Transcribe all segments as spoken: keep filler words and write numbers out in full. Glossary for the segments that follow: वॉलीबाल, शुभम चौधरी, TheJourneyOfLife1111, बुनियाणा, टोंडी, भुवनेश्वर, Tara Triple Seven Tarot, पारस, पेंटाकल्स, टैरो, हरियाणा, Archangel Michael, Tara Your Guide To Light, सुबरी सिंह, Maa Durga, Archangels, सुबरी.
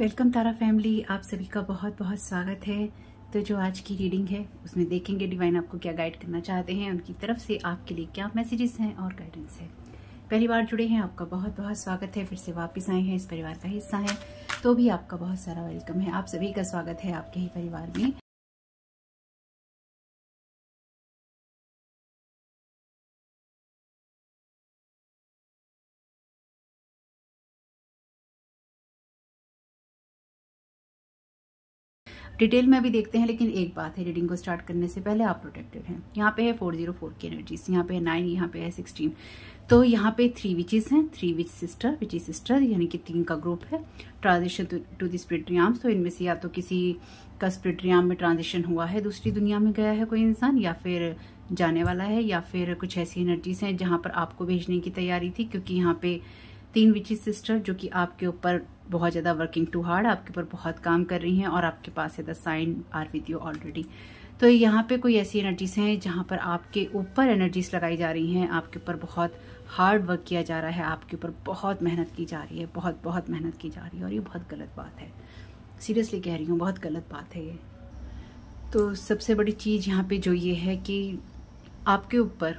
Welcome तारा family, आप सभी का बहुत बहुत स्वागत है। तो जो आज की रीडिंग है उसमें देखेंगे डिवाइन आपको क्या गाइड करना चाहते हैं, उनकी तरफ से आपके लिए क्या मैसेजेस हैं और गाइडेंस है। पहली बार जुड़े हैं आपका बहुत बहुत स्वागत है, फिर से वापस आए हैं इस परिवार का हिस्सा है तो भी आपका बहुत सारा वेलकम है। आप सभी का स्वागत है आपके ही परिवार में। डिटेल में अभी देखते हैं, लेकिन एक बात है, रीडिंग को स्टार्ट करने से पहले आप प्रोटेक्टेड हैं। यहाँ पे है फोर जीरो फोर की एनर्जीज, यहाँ पे है नाइन, यहाँ पे है सिक्सटीन। तो यहाँ पे थ्री विचेस हैं, three witch sister, witchy sister यानी कि तीन का ग्रुप है। Transition to the spirit realm, तो इनमें से या तो किसी का स्पिरिट रियाम में ट्रांजिशन हुआ है, दूसरी दुनिया में गया है कोई इंसान, या फिर जाने वाला है, या फिर कुछ ऐसी एनर्जीज हैं जहाँ पर आपको भेजने की तैयारी थी। क्योंकि यहाँ पे तीन विचेस सिस्टर जो कि आपके ऊपर बहुत ज़्यादा वर्किंग टू हार्ड, आपके ऊपर बहुत काम कर रही हैं और आपके पास है the sign are with you already. तो यहाँ पे कोई ऐसी एनर्जीज हैं जहाँ पर आपके ऊपर एनर्जीज लगाई जा रही हैं, आपके ऊपर बहुत हार्ड वर्क किया जा रहा है, आपके ऊपर बहुत मेहनत की जा रही है, बहुत बहुत मेहनत की जा रही है। और ये बहुत गलत बात है, सीरियसली कह रही हूँ, बहुत गलत बात है ये। तो सबसे बड़ी चीज़ यहाँ पर जो ये है कि आपके ऊपर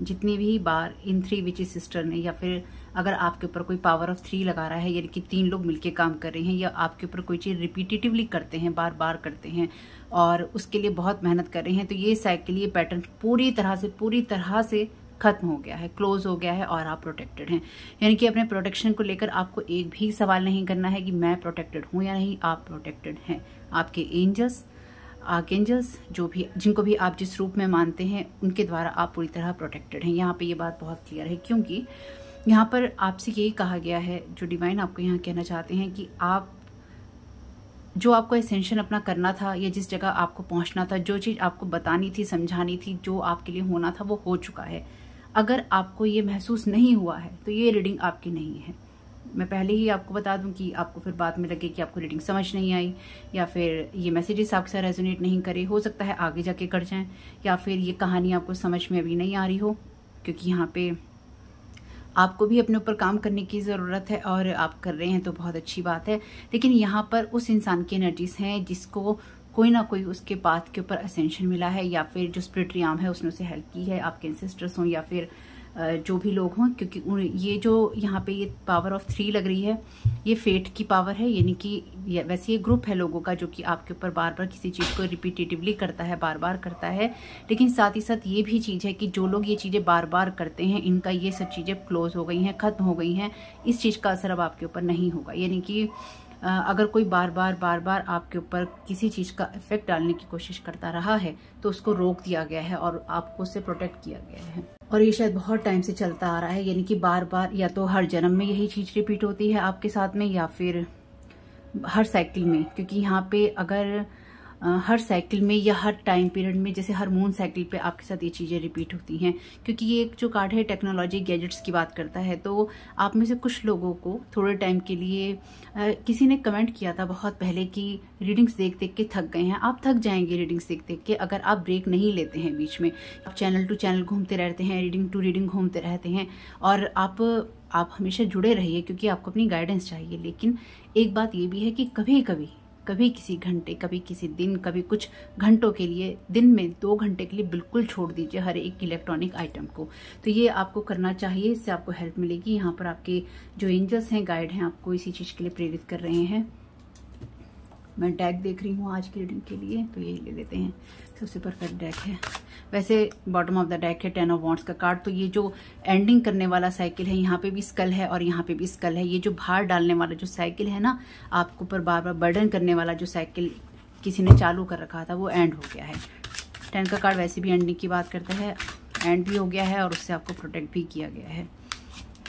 जितनी भी बार इन थ्री विचेस सिस्टर ने, या फिर अगर आपके ऊपर कोई पावर ऑफ थ्री लगा रहा है यानी कि तीन लोग मिलके काम कर रहे हैं, या आपके ऊपर कोई चीज़ रिपीटिटिवली करते हैं, बार बार करते हैं और उसके लिए बहुत मेहनत कर रहे हैं, तो ये साइकिल, ये पैटर्न पूरी तरह से पूरी तरह से खत्म हो गया है, क्लोज हो गया है और आप प्रोटेक्टेड हैं। यानी कि अपने प्रोटेक्शन को लेकर आपको एक भी सवाल नहीं करना है कि मैं प्रोटेक्टेड हूँ या नहीं, आप प्रोटेक्टेड हैं। आपके एंजल्स, आर्कएंजल्स, जो भी जिनको भी आप जिस रूप में मानते हैं, उनके द्वारा आप पूरी तरह प्रोटेक्टेड हैं। यहाँ पे ये बात बहुत क्लियर है, क्योंकि यहाँ पर आपसे यही कहा गया है, जो डिवाइन आपको यहाँ कहना चाहते हैं कि आप जो आपको एसेंशन अपना करना था, या जिस जगह आपको पहुँचना था, जो चीज़ आपको बतानी थी, समझानी थी, जो आपके लिए होना था, वो हो चुका है। अगर आपको ये महसूस नहीं हुआ है तो ये रीडिंग आपकी नहीं है। मैं पहले ही आपको बता दूं कि आपको फिर बाद में लगे कि आपको रीडिंग समझ नहीं आई, या फिर ये मैसेजेस आपके साथ रेजोनेट नहीं करे, हो सकता है आगे जाके कर जाएं, या फिर ये कहानी आपको समझ में अभी नहीं आ रही हो, क्योंकि यहाँ पे आपको भी अपने ऊपर काम करने की ज़रूरत है और आप कर रहे हैं तो बहुत अच्छी बात है। लेकिन यहाँ पर उस इंसान की एनर्जीज हैं जिसको कोई ना कोई उसके पाथ के ऊपर असेंशन मिला है, या फिर जो स्पिरिट रियाम है उसने उसे हेल्प की है, आपके एंसेस्टर्स हों या फिर जो भी लोग हों। क्योंकि ये जो यहाँ पे ये पावर ऑफ थ्री लग रही है, ये फेट की पावर है, यानी कि वैसे ये ग्रुप है लोगों का जो कि आपके ऊपर बार बार किसी चीज़ को रिपीटेटिवली करता है, बार बार करता है। लेकिन साथ ही साथ ये भी चीज़ है कि जो लोग ये चीज़ें बार बार करते हैं, इनका ये सब चीज़ें क्लोज हो गई हैं, ख़त्म हो गई हैं। इस चीज़ का असर अब आपके ऊपर नहीं होगा। यानी कि अगर कोई बार बार बार बार आपके ऊपर किसी चीज़ का इफेक्ट डालने की कोशिश करता रहा है तो उसको रोक दिया गया है और आपको उससे प्रोटेक्ट किया गया है। और ये शायद बहुत टाइम से चलता आ रहा है, यानी कि बार बार या तो हर जन्म में यही चीज़ रिपीट होती है आपके साथ में, या फिर हर साइकिल में। क्योंकि यहाँ पे अगर हर साइकिल में या हर टाइम पीरियड में, जैसे हर मून साइकिल पे आपके साथ ये चीज़ें रिपीट होती हैं, क्योंकि ये एक जो कार्ड है टेक्नोलॉजी गैजेट्स की बात करता है। तो आप में से कुछ लोगों को थोड़े टाइम के लिए आ, किसी ने कमेंट किया था बहुत पहले कि रीडिंग्स देख देख के थक गए हैं। आप थक जाएंगे रीडिंग्स देख देख के अगर आप ब्रेक नहीं लेते हैं। बीच में आप चैनल टू चैनल घूमते रहते हैं, रीडिंग टू रीडिंग घूमते रहते हैं, और आप आप हमेशा जुड़े रहिए क्योंकि आपको अपनी गाइडेंस चाहिए। लेकिन एक बात ये भी है कि कभी कभी कभी किसी घंटे, कभी किसी दिन, कभी कुछ घंटों के लिए, दिन में दो घंटे के लिए बिल्कुल छोड़ दीजिए हर एक इलेक्ट्रॉनिक आइटम को। तो ये आपको करना चाहिए, इससे आपको हेल्प मिलेगी। यहाँ पर आपके जो एंजल्स हैं, गाइड हैं, आपको इसी चीज़ के लिए प्रेरित कर रहे हैं। मैं डैक देख रही हूँ आज की रीडिंग के लिए, तो यही ले लेते हैं, सबसे परफेक्ट डैक है। वैसे बॉटम ऑफ द डैक है टेन ऑफ वॉन्ड्स का कार्ड। तो ये जो एंडिंग करने वाला साइकिल है, यहाँ पे भी स्कल है और यहाँ पे भी स्कल है। ये जो भार डालने वाला जो साइकिल है ना, आपको ऊपर बार बार बर्डन करने वाला जो साइकिल किसी ने चालू कर रखा था, वो एंड हो गया है। टेन का कार्ड वैसे भी एंडिंग की बात करता है, एंड भी हो गया है और उससे आपको प्रोटेक्ट भी किया गया है।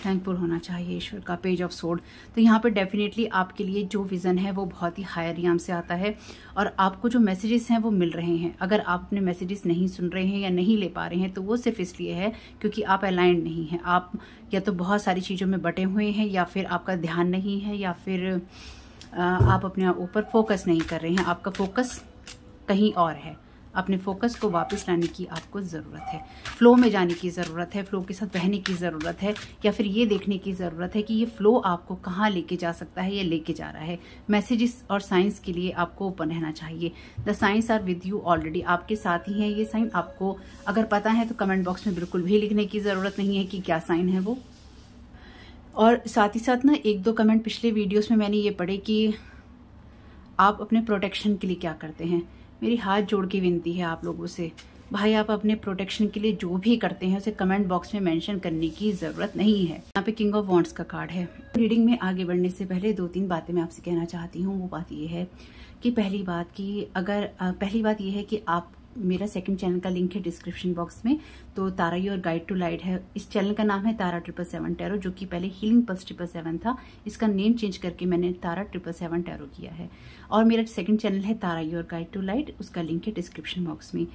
थैंकफुल होना चाहिए ईश्वर का। पेज ऑफ सोर्ड, तो यहाँ पे डेफिनेटली आपके लिए जो विज़न है वो बहुत ही हायर रियाम से आता है और आपको जो मैसेजेस हैं वो मिल रहे हैं। अगर आप अपने मैसेजेस नहीं सुन रहे हैं या नहीं ले पा रहे हैं तो वो सिर्फ इसलिए है क्योंकि आप अलाइंड नहीं हैं। आप या तो बहुत सारी चीज़ों में बटे हुए हैं, या फिर आपका ध्यान नहीं है, या फिर आप अपने ऊपर फोकस नहीं कर रहे हैं, आपका फोकस कहीं और है। अपने फोकस को वापस लाने की आपको ज़रूरत है, फ्लो में जाने की ज़रूरत है, फ्लो के साथ बहने की ज़रूरत है, या फिर ये देखने की ज़रूरत है कि ये फ्लो आपको कहाँ लेके जा सकता है या लेके जा रहा है। मैसेजेस और साइंस के लिए आपको ओपन रहना चाहिए। The signs are with you already, आपके साथ ही है ये साइन। आपको अगर पता है तो कमेंट बॉक्स में बिल्कुल भी लिखने की ज़रूरत नहीं है कि क्या साइन है वो। और साथ ही साथ ना एक दो कमेंट पिछले वीडियोस में मैंने ये पढ़े कि आप अपने प्रोटेक्शन के लिए क्या करते हैं। मेरी हाथ जोड़ के विनती है आप लोगों से, भाई आप अपने प्रोटेक्शन के लिए जो भी करते हैं उसे कमेंट बॉक्स में मेंशन करने की ज़रूरत नहीं है। यहाँ पे किंग ऑफ वॉन्ड्स का कार्ड है। रीडिंग में आगे बढ़ने से पहले दो तीन बातें मैं आपसे कहना चाहती हूँ। वो बात ये है कि पहली बात कि अगर पहली बात यह है कि आप, मेरा सेकंड चैनल का लिंक है डिस्क्रिप्शन बॉक्स में, तो Tara your guide to light है। इस चैनल का नाम है तारा ट्रिपल सेवन टैरो, जो कि पहले हीलिंग पल्स ट्रिपल सेवन था। इसका नेम चेंज करके मैंने तारा ट्रिपल सेवन टैरो किया है। और मेरा सेकंड चैनल है Tara your guide to light, उसका लिंक है डिस्क्रिप्शन बॉक्स में।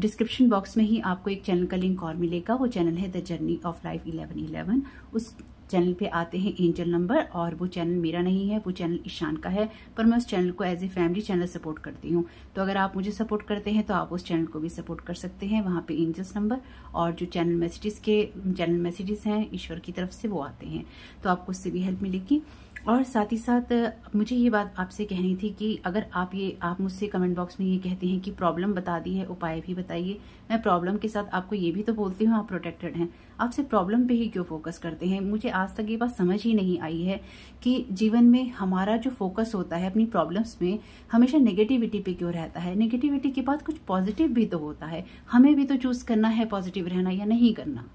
डिस्क्रिप्शन बॉक्स में ही आपको एक चैनल का लिंक और मिलेगा, वो चैनल है the journey of life eleven eleven. उस चैनल पे आते हैं एंजल नंबर, और वो चैनल मेरा नहीं है, वो चैनल ईशान का है, पर मैं उस चैनल को as a family channel support करती हूँ। तो अगर आप मुझे सपोर्ट करते हैं तो आप उस चैनल को भी सपोर्ट कर सकते हैं। वहाँ पे एंजल्स नंबर और जो चैनल मैसेजेस के चैनल मैसेजेस हैं ईश्वर की तरफ से वो आते हैं, तो आपको उससे भी हेल्प मिलेगी। और साथ ही साथ मुझे ये बात आपसे कहनी थी कि अगर आप ये आप मुझसे कमेंट बॉक्स में ये कहते हैं कि प्रॉब्लम बता दी है, उपाय भी बताइए, मैं प्रॉब्लम के साथ आपको ये भी तो बोलती हूँ आप प्रोटेक्टेड हैं, आप सिर्फ प्रॉब्लम पे ही क्यों फोकस करते हैं। मुझे आज तक ये बात समझ ही नहीं आई है कि जीवन में हमारा जो फोकस होता है अपनी प्रॉब्लम्स में हमेशा नेगेटिविटी पे क्यों रहता है। नेगेटिविटी के बाद कुछ पॉजिटिव भी तो होता है, हमें भी तो चूज करना है पॉजिटिव रहना या नहीं करना।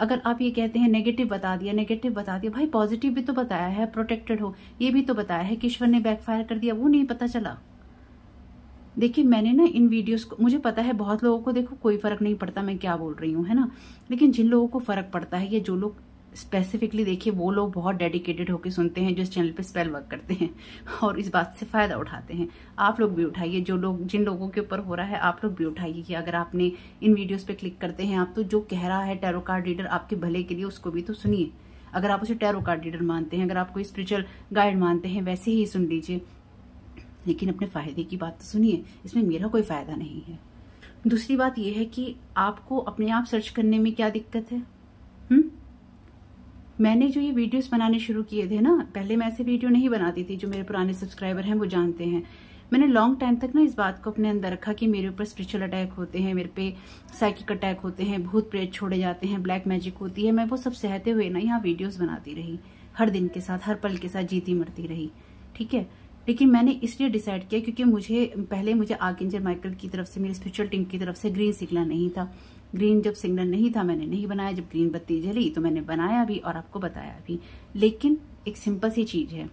अगर आप ये कहते हैं नेगेटिव बता दिया नेगेटिव बता दिया, भाई पॉजिटिव भी तो बताया है, प्रोटेक्टेड हो ये भी तो बताया है कि ईश्वर ने बैकफायर कर दिया, वो नहीं पता चला। देखिए मैंने ना इन वीडियोस को, मुझे पता है बहुत लोगों को देखो कोई फर्क नहीं पड़ता मैं क्या बोल रही हूँ, है ना, लेकिन जिन लोगों को फर्क पड़ता है या जो लोग स्पेसिफिकली देखिए वो लोग बहुत डेडिकेटेड होकर सुनते हैं जो इस चैनल पे स्पेल वर्क करते हैं और इस बात से फ़ायदा उठाते हैं। आप लोग भी उठाइए, जो लोग जिन लोगों के ऊपर हो रहा है आप लोग भी उठाइए कि अगर आपने इन वीडियोस पे क्लिक करते हैं आप, तो जो कह रहा है टैरो कार्ड रीडर आपके भले के लिए उसको भी तो सुनिए। अगर आप उसे टैरो कार्ड रीडर मानते हैं, अगर आप कोई स्पिरिचुअल गाइड मानते हैं, वैसे ही सुन लीजिए, लेकिन अपने फ़ायदे की बात तो सुनिए, इसमें मेरा कोई फ़ायदा नहीं है। दूसरी बात यह है कि आपको अपने आप सर्च करने में क्या दिक्कत है। मैंने जो ये वीडियोस बनाने शुरू किए थे ना, पहले मैं ऐसे वीडियो नहीं बनाती थी, जो मेरे पुराने सब्सक्राइबर हैं वो जानते हैं। मैंने लॉन्ग टाइम तक ना इस बात को अपने अंदर रखा कि मेरे ऊपर स्पिरिचुअल अटैक होते हैं, मेरे पे साइकिक अटैक होते हैं, भूत प्रेत छोड़े जाते हैं, ब्लैक मैजिक होती है, मैं वो सब सहते हुए ना यहाँ वीडियोज़ बनाती रही, हर दिन के साथ हर पल के साथ जीती मरती रही, ठीक है। लेकिन मैंने इसलिए डिसाइड किया क्योंकि मुझे पहले मुझे आर्कएंजल माइकल की तरफ से, मेरी स्पिरिचुअल टीम की तरफ से ग्रीन सिग्नल नहीं था। ग्रीन जब सिग्नल नहीं था मैंने नहीं बनाया, जब ग्रीन बत्ती जली तो मैंने बनाया भी और आपको बताया भी। लेकिन एक सिंपल सी चीज़ है,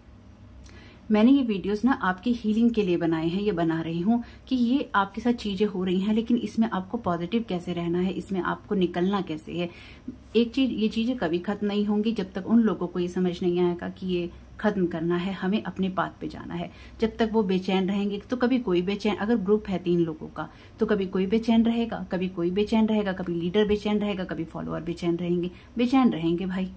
मैंने ये वीडियोस ना आपकी हीलिंग के लिए बनाए हैं, ये बना रही हूँ कि ये आपके साथ चीज़ें हो रही हैं लेकिन इसमें आपको पॉजिटिव कैसे रहना है, इसमें आपको निकलना कैसे है। एक चीज़, ये चीज़ें कभी खत्म नहीं होंगी जब तक उन लोगों को ये समझ नहीं आएगा कि ये खत्म करना है, हमें अपने पाथ पे जाना है। जब तक वो बेचैन रहेंगे तो कभी कोई बेचैन, अगर ग्रुप है तीन लोगों का तो कभी कोई बेचैन रहेगा, कभी कोई बेचैन रहेगा, कभी लीडर बेचैन रहेगा, कभी फॉलोअर बेचैन रहेंगे, बेचैन रहेंगे। भाई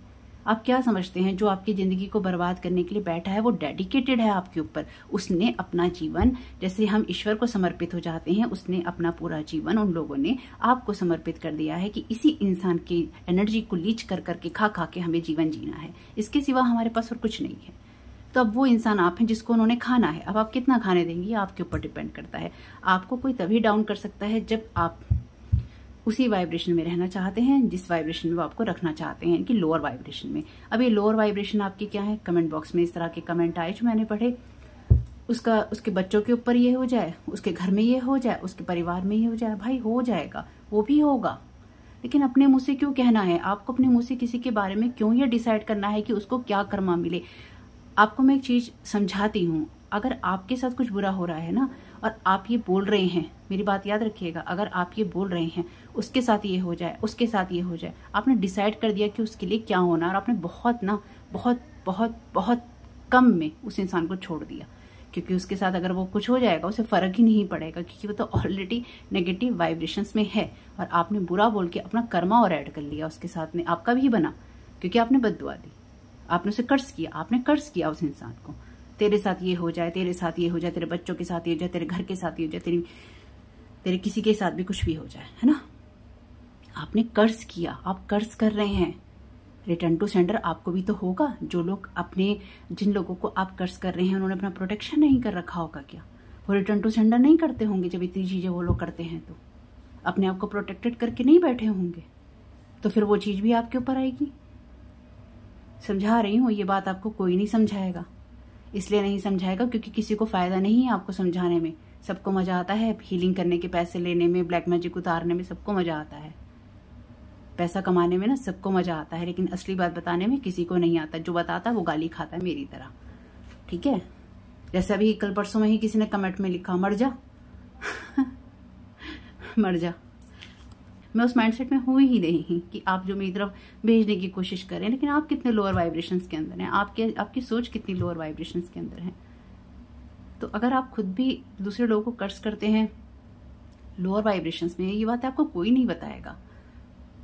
आप क्या समझते हैं जो आपकी ज़िंदगी को बर्बाद करने के लिए बैठा है वो डेडिकेटेड है आपके ऊपर, उसने अपना जीवन, जैसे हम ईश्वर को समर्पित हो जाते हैं, उसने अपना पूरा जीवन उन लोगों ने आपको समर्पित कर दिया है कि इसी इंसान की एनर्जी को लीच कर करके खा खा के हमें जीवन जीना है, इसके सिवा हमारे पास और कुछ नहीं है। तो अब वो इंसान आप हैं जिसको उन्होंने खाना है, अब आप कितना खाने देंगे आपके ऊपर डिपेंड करता है। आपको कोई तभी डाउन कर सकता है जब आप उसी वाइब्रेशन में रहना चाहते हैं जिस वाइब्रेशन में वो आपको रखना चाहते हैं, कि लोअर वाइब्रेशन में। अब ये लोअर वाइब्रेशन आपकी क्या है, कमेंट बॉक्स में इस तरह के कमेंट आए जो मैंने पढ़े, उसका उसके बच्चों के ऊपर ये हो जाए, उसके घर में ये हो जाए, उसके परिवार में ये हो जाए, भाई हो जाएगा, वो भी होगा। लेकिन अपने मुँह से क्यों कहना है आपको, अपने मुँह से किसी के बारे में क्यों ये डिसाइड करना है कि उसको क्या कर्मा मिले। आपको मैं एक चीज़ समझाती हूँ, अगर आपके साथ कुछ बुरा हो रहा है ना और आप ये बोल रहे हैं, मेरी बात याद रखिएगा, अगर आप ये बोल रहे हैं उसके साथ ये हो जाए, उसके साथ ये हो जाए, आपने डिसाइड कर दिया कि उसके लिए क्या होना, और आपने बहुत ना बहुत बहुत बहुत कम में उस इंसान को छोड़ दिया, क्योंकि उसके साथ अगर वो कुछ हो जाएगा उसे फ़र्क ही नहीं पड़ेगा, क्योंकि वो तो ऑलरेडी नेगेटिव वाइब्रेशंस में है और आपने बुरा बोल के अपना कर्मा और ऐड कर लिया उसके साथ में, आपका भी बना क्योंकि आपने बद्दुआ दी, आपने उसे कर्स किया, आपने कर्स किया उस इंसान को, तेरे साथ ये हो जाए, तेरे साथ ये हो जाए, तेरे बच्चों के साथ ये हो जाए, तेरे घर के साथ ये हो जाए, तेरी तेरे किसी के साथ भी कुछ भी हो जाए, है ना। आपने कर्ज किया, आप कर्ज कर रहे हैं, रिटर्न टू सेंडर आपको भी तो होगा। जो लोग अपने, जिन लोगों को आप कर्ज कर रहे हैं, उन्होंने अपना प्रोटेक्शन नहीं कर रखा होगा क्या, वो रिटर्न टू सेंडर नहीं करते होंगे। जब इतनी चीज़ें वो लोग करते हैं तो अपने आप को प्रोटेक्टेड करके नहीं बैठे होंगे, तो फिर वो चीज़ भी आपके ऊपर आएगी। समझा रही हूँ, ये बात आपको कोई नहीं समझाएगा, इसलिए नहीं समझाएगा क्योंकि किसी को फ़ायदा नहीं है आपको समझाने में। सबको मज़ा आता है हीलिंग करने के, पैसे लेने में, ब्लैक मैजिक उतारने में सबको मज़ा आता है, पैसा कमाने में ना सबको मज़ा आता है, लेकिन असली बात बताने में किसी को नहीं आता। जो बताता है वो गाली खाता है मेरी तरह, ठीक है। जैसे अभी कल परसों में ही किसी ने कमेंट में लिखा मर जा मर जा। मैं उस माइंडसेट में हुई ही नहीं कि आप जो मेरी तरफ भेजने की कोशिश करें, लेकिन आप कितने लोअर वाइब्रेशंस के अंदर हैं, आपके आपकी सोच कितनी लोअर वाइब्रेशंस के अंदर है। तो अगर आप खुद भी दूसरे लोगों को कर्ज करते हैं लोअर वाइब्रेशंस में, ये बात आपको कोई नहीं बताएगा।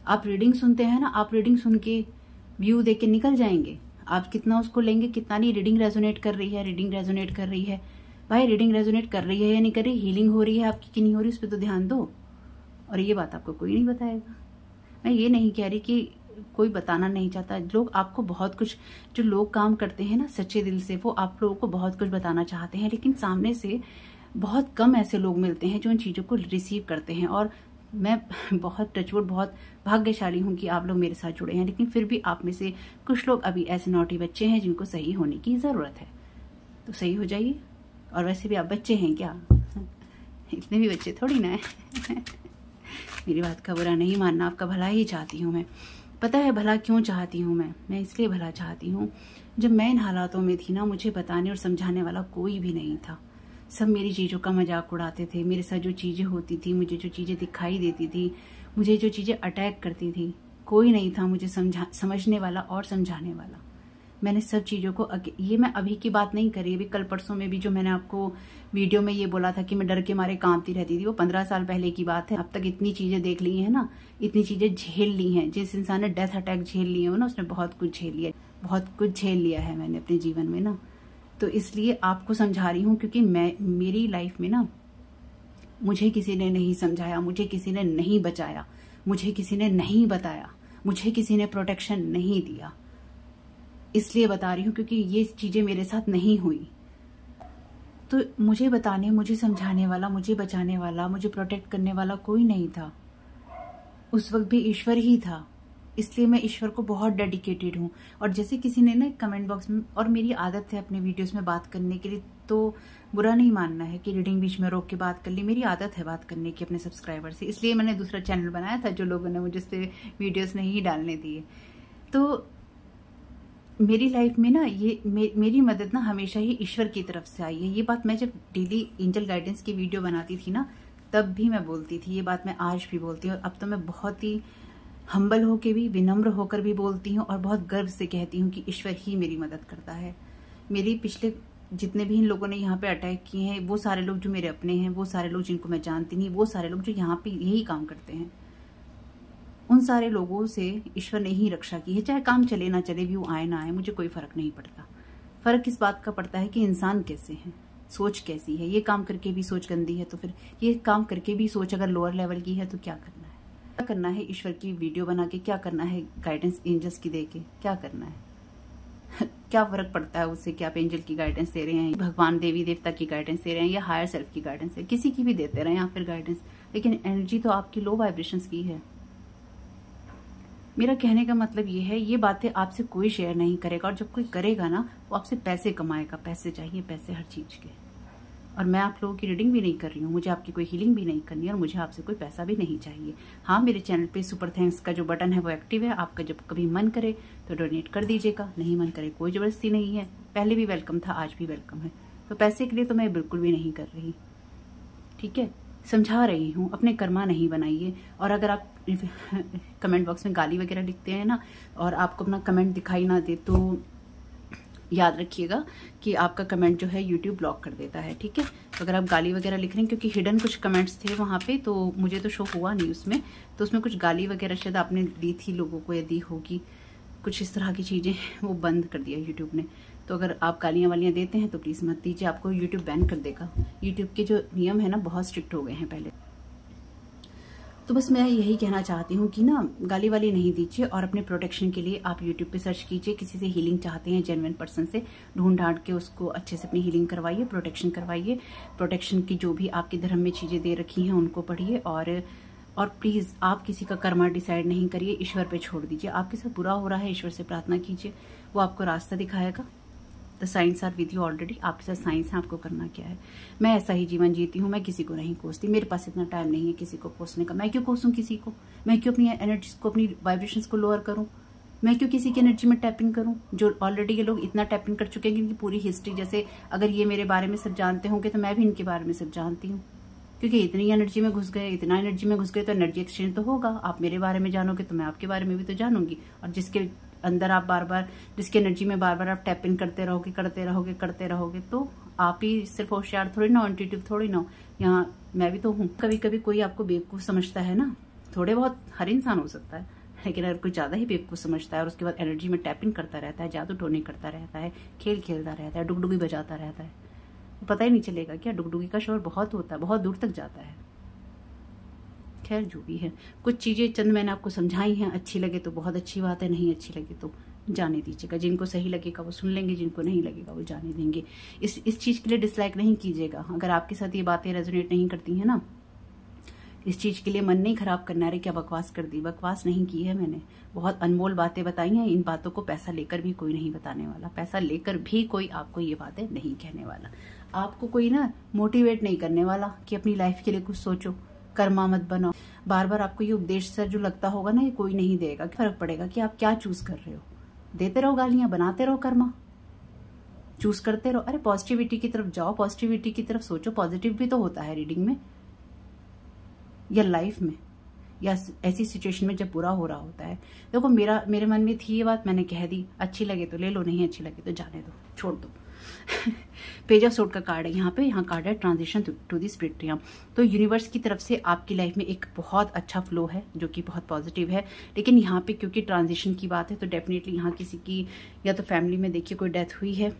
आप रीडिंग सुनते हैं ना, आप रीडिंग सुन के व्यू दे के निकल जाएंगे, आप कितना उसको लेंगे कितना नहीं। रीडिंग रेजोनेट कर रही है, रीडिंग रेजोनेट कर रही है, भाई रीडिंग रेजोनेट कर रही है या नहीं कर रही, हीलिंग हो रही है आपकी कि नहीं हो रही, उस पर तो ध्यान दो। और ये बात आपको कोई नहीं बताएगा। मैं ये नहीं कह रही कि कोई बताना नहीं चाहता, लोग आपको बहुत कुछ, जो लोग काम करते हैं ना सच्चे दिल से, वो आप लोगों को बहुत कुछ बताना चाहते हैं, लेकिन सामने से बहुत कम ऐसे लोग मिलते हैं जो इन चीज़ों को रिसीव करते हैं। और मैं बहुत टचवुड बहुत भाग्यशाली हूँ कि आप लोग मेरे साथ जुड़े हैं, लेकिन फिर भी आप में से कुछ लोग अभी ऐसे नौटी बच्चे हैं जिनको सही होने की ज़रूरत है। तो सही हो जाइए, और वैसे भी आप बच्चे हैं क्या, इतने भी बच्चे थोड़ी ना है। मेरी बात का बुरा नहीं मानना, आपका भला ही चाहती हूँ मैं, पता है भला क्यों चाहती हूँ मैं मैं इसलिए भला चाहती हूँ, जब मैं इन हालातों में थी ना, मुझे बताने और समझाने वाला कोई भी नहीं था। सब मेरी चीज़ों का मजाक उड़ाते थे, मेरे साथ जो चीज़ें होती थी, मुझे जो चीज़ें दिखाई देती थी, मुझे जो चीज़ें अटैक करती थी, कोई नहीं था मुझे समझा समझने वाला और समझाने वाला। मैंने सब चीज़ों को, ये मैं अभी की बात नहीं करी, अभी कल परसों में भी जो मैंने आपको वीडियो में ये बोला था कि मैं डर के मारे कांपती रहती थी, वो पंद्रह साल पहले की बात है। अब तक इतनी चीज़ें देख ली हैं ना, इतनी चीज़ें झेल ली हैं, जिस इंसान ने डेथ अटैक झेल लिए हो ना, उसने बहुत कुछ झेल लिया, बहुत कुछ झेल लिया है मैंने अपने जीवन में ना। तो इसलिए आपको समझा रही हूँ, क्योंकि मैं, मेरी लाइफ में ना मुझे किसी ने नहीं समझाया, मुझे किसी ने नहीं बचाया, मुझे किसी ने नहीं बताया, मुझे किसी ने प्रोटेक्शन नहीं दिया। इसलिए बता रही हूँ क्योंकि ये चीज़ें मेरे साथ नहीं हुई। तो मुझे बताने, मुझे समझाने वाला, मुझे बचाने वाला, मुझे प्रोटेक्ट करने वाला कोई नहीं था। उस वक्त भी ईश्वर ही था, इसलिए मैं ईश्वर को बहुत डेडिकेटेड हूँ। और जैसे किसी ने ना कमेंट बॉक्स में, और मेरी आदत है अपने वीडियोस में बात करने के लिए, तो बुरा नहीं मानना है कि रीडिंग बीच में रोक के बात कर ली, मेरी आदत है बात करने की अपने सब्सक्राइबर से, इसलिए मैंने दूसरा चैनल बनाया था जो लोगों ने मुझे उस पर वीडियोज़ नहीं डालने दिए। तो मेरी लाइफ में ना ये मे, मेरी मदद ना हमेशा ही ईश्वर की तरफ से आई है। ये बात मैं जब डेली एंजल गाइडेंस की वीडियो बनाती थी ना, तब भी मैं बोलती थी, ये बात मैं आज भी बोलती हूँ। अब तो मैं बहुत ही हम्बल होकर भी, विनम्र होकर भी बोलती हूँ, और बहुत गर्व से कहती हूँ कि ईश्वर ही मेरी मदद करता है। मेरी पिछले जितने भी इन लोगों ने यहाँ पे अटैक किए हैं, वो सारे लोग जो मेरे अपने हैं, वो सारे लोग जिनको मैं जानती नहीं, वो सारे लोग जो यहाँ पे यही काम करते हैं, उन सारे लोगों से ईश्वर ने ही रक्षा की है। चाहे काम चले ना चले, व्यू आए ना आए, मुझे कोई फ़र्क नहीं पड़ता। फ़र्क इस बात का पड़ता है कि इंसान कैसे हैं, सोच कैसी है। ये काम करके भी सोच गंदी है, तो फिर ये काम करके भी सोच अगर लोअर लेवल की है तो क्या करना है, क्या करना है ईश्वर की वीडियो बना के, क्या करना है गाइडेंस एंजल्स की दे के, क्या करना है। क्या फर्क पड़ता है उससे कि आप एंजल की गाइडेंस दे रहे हैं, भगवान देवी देवता की गाइडेंस दे रहे हैं, या हायर सेल्फ की गाइडेंस है, किसी की भी देते रहे हैं आप फिर गाइडेंस, लेकिन एनर्जी तो आपकी लो वाइब्रेशंस की है। मेरा कहने का मतलब ये है, ये बातें आपसे कोई शेयर नहीं करेगा, और जब कोई करेगा ना वो आपसे पैसे कमाएगा। पैसे चाहिए, पैसे हर चीज़ के। और मैं आप लोगों की रीडिंग भी नहीं कर रही हूँ, मुझे आपकी कोई हीलिंग भी नहीं करनी है, और मुझे आपसे कोई पैसा भी नहीं चाहिए। हाँ, मेरे चैनल पे सुपर थैंक्स का जो बटन है वो एक्टिव है, आपका जब कभी मन करे तो डोनेट कर दीजिएगा, नहीं मन करे कोई ज़बरदस्ती नहीं है। पहले भी वेलकम था, आज भी वेलकम है। तो पैसे के लिए तो मैं बिल्कुल भी नहीं कर रही, ठीक है। समझा रही हूँ, अपने कर्मा नहीं बनाइए। और अगर आप कमेंट बॉक्स में गाली वगैरह लिखते हैं ना, और आपको अपना कमेंट दिखाई ना दे, तो याद रखिएगा कि आपका कमेंट जो है यूट्यूब ब्लॉक कर देता है, ठीक है। तो अगर आप गाली वगैरह लिख रहे हैं, क्योंकि हिडन कुछ कमेंट्स थे वहाँ पे, तो मुझे तो शो हुआ नहीं उसमें, तो उसमें कुछ गाली वगैरह शायद आपने दी थी लोगों को, या दी होगी, कुछ इस तरह की चीज़ें, वो बंद कर दिया यूट्यूब ने। तो अगर आप गालियाँ वालियाँ देते हैं तो प्लीज़ मत दीजिए, आपको यूट्यूब बैन कर देगा। यूट्यूब के जो नियम है ना बहुत स्ट्रिक्ट हो गए हैं पहले। तो बस मैं यही कहना चाहती हूँ कि ना गाली वाली नहीं दीजिए और अपने प्रोटेक्शन के लिए आप यूट्यूब पे सर्च कीजिए, किसी से हीलिंग चाहते हैं जेन्युइन पर्सन से ढूंढ ढांट के उसको अच्छे से अपनी हीलिंग करवाइए, प्रोटेक्शन करवाइए, प्रोटेक्शन की जो भी आपके धर्म में चीज़ें दे रखी हैं उनको पढ़िए और और प्लीज़ आप किसी का कर्मा डिसाइड नहीं करिए, ईश्वर पे छोड़ दीजिए। आपके साथ बुरा हो रहा है ईश्वर से प्रार्थना कीजिए, वो आपको रास्ता दिखाएगा। The signs are with you already, आपके साथ साइंस है, आपको करना क्या है। मैं ऐसा ही जीवन जीती हूँ, मैं किसी को नहीं कोसती, मेरे पास इतना टाइम नहीं है किसी को कोसने का। मैं क्यों कोसूँ किसी को, मैं क्यों अपनी एनर्जी को अपनी वाइब्रेशन को लोअर करूँ, मैं क्यों किसी की एनर्जी में टैपिंग करूं जो ऑलरेडी ये लोग इतना टैपिंग कर चुके हैं कि इनकी पूरी हिस्ट्री, जैसे अगर ये मेरे बारे में सब जानते होंगे तो मैं भी इनके बारे में सब जानती हूं, क्योंकि इतनी एनर्जी में घुस गए, इतना एनर्जी में घुस गए तो एनर्जी एक्सचेंज तो होगा। आप मेरे बारे में जानोगे तो मैं आपके बारे में भी तो जानूंगी, और जिसके अंदर आप बार बार जिसकी एनर्जी में बार बार आप टैपिंग करते रहोगे करते रहोगे करते रहोगे तो आप ही सिर्फ होशियार थोड़ी ना, इंट्यूटिव थोड़ी ना, यहाँ मैं भी तो हूँ। कभी कभी कोई आपको बेवकूफ़ समझता है ना, थोड़े बहुत हर इंसान हो सकता है, लेकिन अगर कोई ज़्यादा ही बेवकूफ़ समझता है और उसके बाद एनर्जी में टैपिंग करता रहता है, जादू टोने करता रहता है, खेल खेलता रहता है, डुगडुगी बजाता रहता है, पता ही नहीं चलेगा क्या डुगडुगी का शोर बहुत होता है, बहुत दूर तक जाता है। खैर जो भी है, कुछ चीज़ें चंद मैंने आपको समझाई हैं, अच्छी लगे तो बहुत अच्छी बात है, नहीं अच्छी लगे तो जाने दीजिएगा। जिनको सही लगेगा वो सुन लेंगे, जिनको नहीं लगेगा वो जाने देंगे। इस इस चीज़ के लिए डिसलाइक नहीं कीजिएगा। अगर आपके साथ ये बातें रेजोनेट नहीं करती हैं ना, इस चीज़ के लिए मन नहीं खराब करना है क्या बकवास कर दी, बकवास नहीं की है मैंने, बहुत अनमोल बातें बताई हैं। इन बातों को पैसा लेकर भी कोई नहीं बताने वाला, पैसा लेकर भी कोई आपको ये बातें नहीं कहने वाला, आपको कोई ना मोटिवेट नहीं करने वाला कि अपनी लाइफ के लिए कुछ सोचो, कर्मा मत बनाओ। बार बार आपको ये उपदेश सर जो लगता होगा ना, ये कोई नहीं देगा, फर्क पड़ेगा कि आप क्या चूज कर रहे हो। देते रहो गालियाँ, बनाते रहो कर्मा, चूज करते रहो। अरे पॉजिटिविटी की तरफ जाओ, पॉजिटिविटी की तरफ सोचो, पॉजिटिव भी तो होता है रीडिंग में या लाइफ में या ऐसी सिचुएशन में जब बुरा हो रहा होता है। देखो मेरा मेरे मन में थी ये बात, मैंने कह दी, अच्छी लगे तो ले लो, नहीं अच्छी लगे तो जाने दो, छोड़ दो। पेज ऑफ सोर्ड का कार्ड है यहाँ पे, यहाँ कार्ड है transition to the spirit realm. तो यूनिवर्स की तरफ से आपकी लाइफ में एक बहुत अच्छा फ्लो है जो कि बहुत पॉजिटिव है, लेकिन यहाँ पे क्योंकि ट्रांजिशन की बात है तो डेफिनेटली यहाँ किसी की या तो फैमिली में देखिए कोई डेथ हुई है,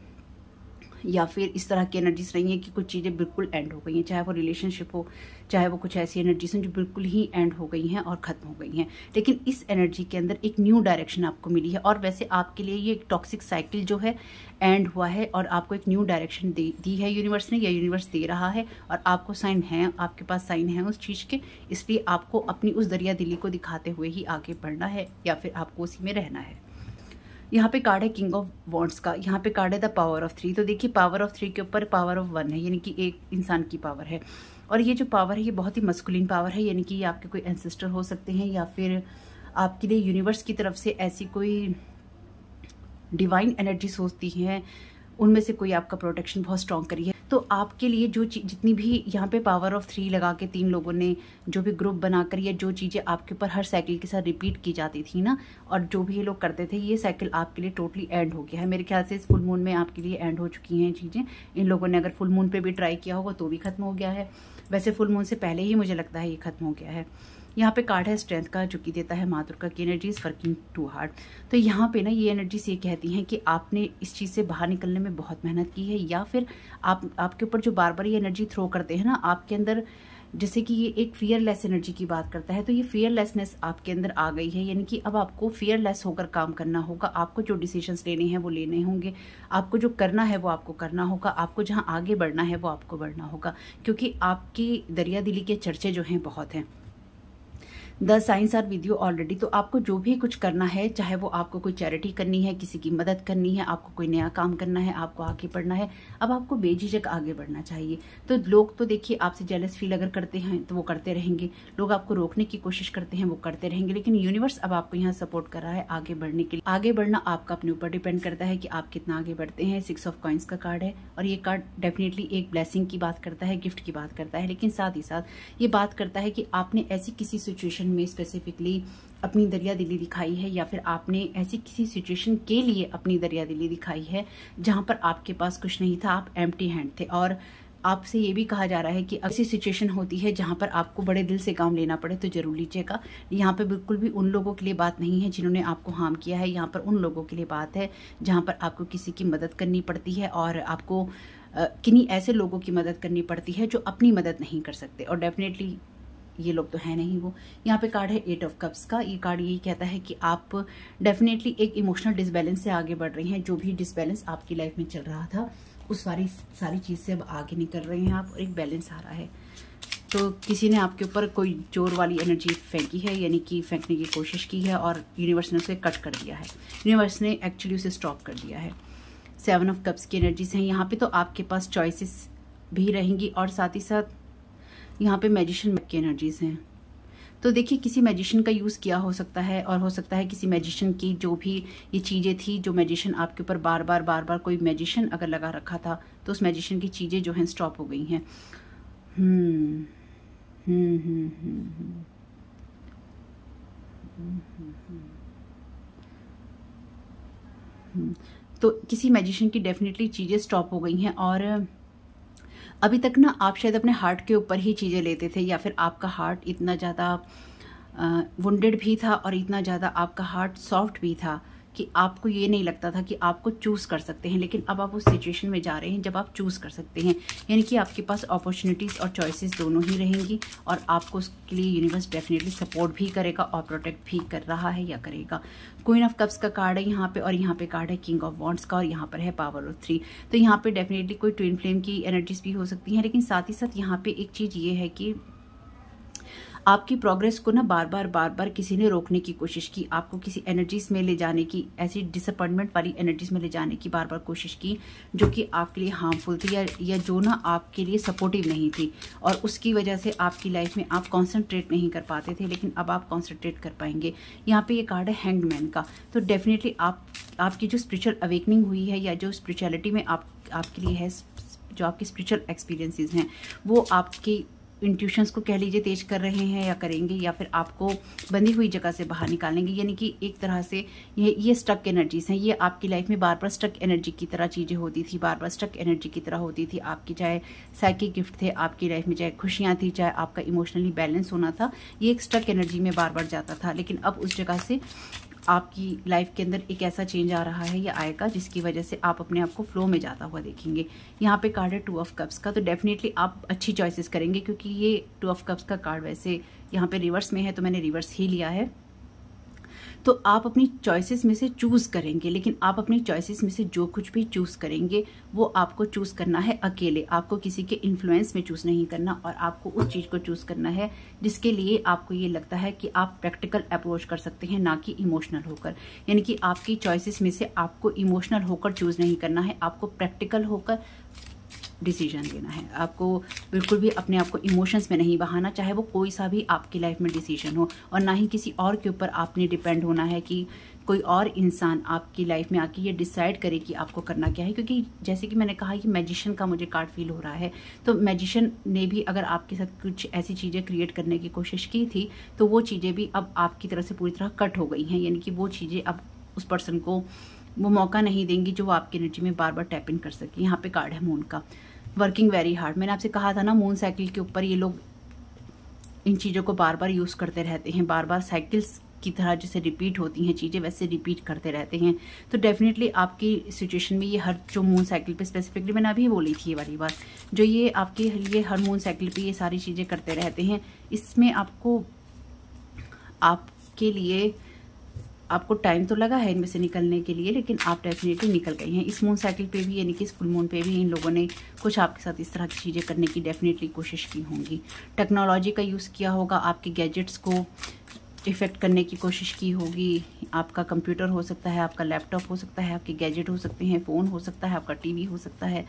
या फिर इस तरह की एनर्जीज रही हैं कि कुछ चीज़ें बिल्कुल एंड हो गई हैं, चाहे वो रिलेशनशिप हो, चाहे वो कुछ ऐसी एनर्जीज हैं जो बिल्कुल ही एंड हो गई हैं और ख़त्म हो गई हैं। लेकिन इस एनर्जी के अंदर एक न्यू डायरेक्शन आपको मिली है, और वैसे आपके लिए ये एक टॉक्सिक साइकिल जो है एंड हुआ है और आपको एक न्यू डायरेक्शन दे दी है यूनिवर्स ने, या यूनिवर्स दे रहा है, और आपको साइन है, आपके पास साइन है उस चीज़ के, इसलिए आपको अपनी उस दरिया दिली को दिखाते हुए ही आगे बढ़ना है या फिर आपको उसी में रहना है। यहाँ पे कार्ड है किंग ऑफ वॉन्ड्स का, यहाँ पे कार्ड है द पावर ऑफ थ्री। तो देखिए पावर ऑफ थ्री के ऊपर पावर ऑफ वन है, यानी कि एक इंसान की पावर है, और ये जो पावर है ये बहुत ही मस्कुलिन पावर है, यानी कि ये आपके कोई एंसेस्टर हो सकते हैं, या फिर आपके लिए यूनिवर्स की तरफ से ऐसी कोई डिवाइन एनर्जी सोचती हैं, उनमें से कोई आपका प्रोटेक्शन बहुत स्ट्रॉन्ग करी है। तो आपके लिए जो जितनी भी यहाँ पे पावर ऑफ थ्री लगा के तीन लोगों ने जो भी ग्रुप बनाकर, या जो चीज़ें आपके ऊपर हर साइकिल के साथ रिपीट की जाती थी ना, और जो भी ये लोग करते थे, ये साइकिल आपके लिए टोटली एंड हो गया है। मेरे ख्याल से इस फुल मून में आपके लिए एंड हो चुकी हैं चीज़ें। इन लोगों ने अगर फुल मून पर भी ट्राई किया होगा तो भी खत्म हो गया है, वैसे फुल मून से पहले ही मुझे लगता है ये खत्म हो गया है। यहाँ पे कार्ड है स्ट्रेंथ का, जो कि देता है माँ दुर्गा की energy is working too hard. तो यहाँ पे ना ये एनर्जीज ये कहती हैं कि आपने इस चीज़ से बाहर निकलने में बहुत मेहनत की है, या फिर आप आपके ऊपर जो बार बार ये एनर्जी थ्रो करते हैं ना, आपके अंदर जैसे कि ये एक फियरलेस एनर्जी की बात करता है, तो ये फियरलेसनेस आपके अंदर आ गई है, यानी कि अब आपको फियरलेस होकर काम करना होगा। आपको जो डिसीजंस लेने हैं वो लेने होंगे, आपको जो करना है वो आपको करना होगा, आपको जहाँ आगे बढ़ना है वो आपको बढ़ना होगा, क्योंकि आपकी दरिया दिली के चर्चे जो हैं बहुत हैं। The signs are with you already. तो आपको जो भी कुछ करना है, चाहे वो आपको कोई चैरिटी करनी है, किसी की मदद करनी है, आपको कोई नया काम करना है, आपको आगे बढ़ना है, अब आपको बेझिझक आगे बढ़ना चाहिए। तो लोग तो देखिए आपसे जेलस फील अगर करते हैं तो वो करते रहेंगे, लोग आपको रोकने की कोशिश करते हैं वो करते रहेंगे, लेकिन यूनिवर्स अब आपको यहाँ सपोर्ट कर रहा है आगे बढ़ने के लिए। आगे बढ़ना आपका अपने ऊपर डिपेंड करता है कि आप कितना आगे बढ़ते हैं। सिक्स ऑफ कॉइन्स का कार्ड है, और ये कार्ड डेफिनेटली एक ब्लेसिंग की बात करता है, गिफ्ट की बात करता है, लेकिन साथ ही साथ ये बात करता है कि आपने ऐसी किसी सिचुएशन में स्पेसिफिकली अपनी दरिया दिली दिखाई है, या फिर आपने ऐसी किसी सिचुएशन के लिए अपनी दरिया दिली दिखाई है जहां पर आपके पास कुछ नहीं था, आप एम्प्टी हैंड थे। और आपसे ये भी कहा जा रहा है कि ऐसी सिचुएशन होती है जहां पर आपको बड़े दिल से काम लेना पड़े तो जरूर लीजिएगा। यहाँ पर बिल्कुल भी उन लोगों के लिए बात नहीं है जिन्होंने आपको हार्म किया है, यहाँ पर उन लोगों के लिए बात है जहाँ पर आपको किसी की मदद करनी पड़ती है, और आपको किन्हीं ऐसे लोगों की मदद करनी पड़ती है जो अपनी मदद नहीं कर सकते। और डेफिनेटली ये लोग तो है नहीं वो। यहाँ पे कार्ड है एट ऑफ कप्स का। ये कार्ड यही कहता है कि आप डेफिनेटली एक इमोशनल डिसबैलेंस से आगे बढ़ रही हैं। जो भी डिसबैलेंस आपकी लाइफ में चल रहा था उस सारी सारी चीज़ से अब आगे निकल रहे हैं आप और एक बैलेंस आ रहा है। तो किसी ने आपके ऊपर कोई जोर वाली एनर्जी फेंकी है, यानी कि फेंकने की कोशिश की है और यूनिवर्स ने उसे कट कर दिया है। यूनिवर्स ने एक्चुअली उसे स्टॉप कर दिया है। सेवन ऑफ कप्स की एनर्जीज हैं यहाँ पे, तो आपके पास चॉइसेस भी रहेंगी और साथ ही साथ यहाँ पे मैजिशियन की एनर्जीज हैं। तो देखिए किसी मैजिशियन का यूज़ किया हो सकता है और हो सकता है किसी मैजिशियन की जो भी ये चीज़ें थी, जो मैजिशियन आपके ऊपर बार बार बार बार कोई मैजिशियन अगर लगा रखा था तो उस मैजिशियन की चीज़ें जो हैं स्टॉप हो गई हैं। हम्म हम्म हम्म हम्म हम्म तो किसी मैजिशियन की डेफिनेटली चीज़ें स्टॉप हो गई हैं। और अभी तक ना आप शायद अपने हार्ट के ऊपर ही चीज़ें लेते थे, या फिर आपका हार्ट इतना ज़्यादा वुंडेड भी था और इतना ज़्यादा आपका हार्ट सॉफ्ट भी था कि आपको ये नहीं लगता था कि आपको चूज़ कर सकते हैं। लेकिन अब आप उस सिचुएशन में जा रहे हैं जब आप चूज़ कर सकते हैं, यानी कि आपके पास अपॉर्चुनिटीज़ और चॉइसेस दोनों ही रहेंगी और आपको उसके लिए यूनिवर्स डेफिनेटली सपोर्ट भी करेगा और प्रोटेक्ट भी कर रहा है या करेगा। क्वीन ऑफ कप्स का कार्ड है यहाँ पे और यहाँ पे कार्ड है किंग ऑफ वॉन्ड्स का और यहाँ पर है पावर ऑफ थ्री। तो यहाँ पर डेफिनेटली कोई ट्विन फ्लेम की एनर्जीज भी हो सकती हैं। लेकिन साथ ही साथ यहाँ पर एक चीज़ ये है कि आपकी प्रोग्रेस को ना बार बार बार बार किसी ने रोकने की कोशिश की, आपको किसी एनर्जीज में ले जाने की, ऐसी डिसअपॉइंटमेंट वाली एनर्जीज में ले जाने की बार बार कोशिश की जो कि आपके लिए हार्मफुल थी या या जो ना आपके लिए सपोर्टिव नहीं थी और उसकी वजह से आपकी लाइफ में आप कॉन्सेंट्रेट नहीं कर पाते थे। लेकिन अब आप कॉन्सेंट्रेट कर पाएंगे। यहाँ पर ये कार्ड है हैंग्ड मैन का। तो डेफिनेटली आप आपकी जो स्पिरिचुअल अवेकनिंग हुई है या जो स्पिरिचुअलिटी में आप आपके लिए है, जो आपके स्पिरिचुअल एक्सपीरियंसेस हैं वो आपकी इंट्यूशंस को कह लीजिए तेज कर रहे हैं या करेंगे, या फिर आपको बंधी हुई जगह से बाहर निकालेंगे। यानी कि एक तरह से ये ये स्टक एनर्जीज हैं। ये आपकी लाइफ में बार बार स्टक एनर्जी की तरह चीज़ें होती थी, बार बार स्टक एनर्जी की तरह होती थी आपकी, चाहे साइकिक गिफ्ट थे आपकी लाइफ में, चाहे खुशियाँ थी, चाहे आपका इमोशनली बैलेंस होना था, ये एक स्टक एनर्जी में बार बार जाता था। लेकिन अब उस जगह से आपकी लाइफ के अंदर एक ऐसा चेंज आ रहा है या आएगा जिसकी वजह से आप अपने आप को फ्लो में जाता हुआ देखेंगे। यहाँ पे कार्ड है टू ऑफ कप्स का। तो डेफिनेटली आप अच्छी चॉइसेस करेंगे क्योंकि ये टू ऑफ कप्स का कार्ड वैसे यहाँ पे रिवर्स में है तो मैंने रिवर्स ही लिया है। तो आप अपनी चॉइसेस में से चूज़ करेंगे, लेकिन आप अपनी चॉइसेस में से जो कुछ भी चूज़ करेंगे वो आपको चूज़ करना है अकेले, आपको किसी के इन्फ्लुएंस में चूज़ नहीं करना और आपको उस चीज़ को चूज़ करना है जिसके लिए आपको ये लगता है कि आप प्रैक्टिकल अप्रोच कर सकते हैं, ना कि इमोशनल होकर। यानी कि आपकी चॉइसेस में से आपको इमोशनल होकर चूज़ नहीं करना है, आपको प्रैक्टिकल होकर डिसीजन लेना है। आपको बिल्कुल भी अपने आप को इमोशंस में नहीं बहाना, चाहे वो कोई सा भी आपकी लाइफ में डिसीजन हो, और ना ही किसी और के ऊपर आपने डिपेंड होना है कि कोई और इंसान आपकी लाइफ में आके ये डिसाइड करे कि आपको करना क्या है। क्योंकि जैसे कि मैंने कहा कि मैजिशियन का मुझे कार्ड फील हो रहा है, तो मैजिशियन ने भी अगर आपके साथ कुछ ऐसी चीज़ें क्रिएट करने की कोशिश की थी तो वो चीज़ें भी अब आपकी तरफ से पूरी तरह कट हो गई हैं। यानी कि वो चीज़ें अब उस पर्सन को वो मौका नहीं देंगी जो वो आपकी एनर्जी में बार बार टैप इन कर सके। यहाँ पे कार्ड है मून का, वर्किंग वेरी हार्ड। मैंने आपसे कहा था ना मून साइकिल के ऊपर ये लोग इन चीज़ों को बार बार यूज़ करते रहते हैं, बार बार साइकिल्स की तरह जैसे रिपीट होती हैं चीज़ें वैसे रिपीट करते रहते हैं। तो डेफिनेटली आपकी सिचुएशन में ये हर जो मून साइकिल पे स्पेसिफिकली मैंने अभी बोली थी ये वाली बात, जो ये आपके लिए हर मून साइकिल पर ये सारी चीज़ें करते रहते हैं, इसमें आपको आपके लिए आपको टाइम तो लगा है इनमें से निकलने के लिए, लेकिन आप डेफिनेटली निकल गए हैं। इस मून साइकिल पे भी यानी कि इस फुल मून पे भी इन लोगों ने कुछ आपके साथ इस तरह की चीज़ें करने की डेफिनेटली कोशिश की होंगी। टेक्नोलॉजी का यूज़ किया होगा, आपके गैजेट्स को इफेक्ट करने की कोशिश की होगी। आपका कंप्यूटर हो सकता है, आपका लैपटॉप हो सकता है, आपके गैजेट हो सकते हैं, फ़ोन हो सकता है, आपका टी वी हो सकता है,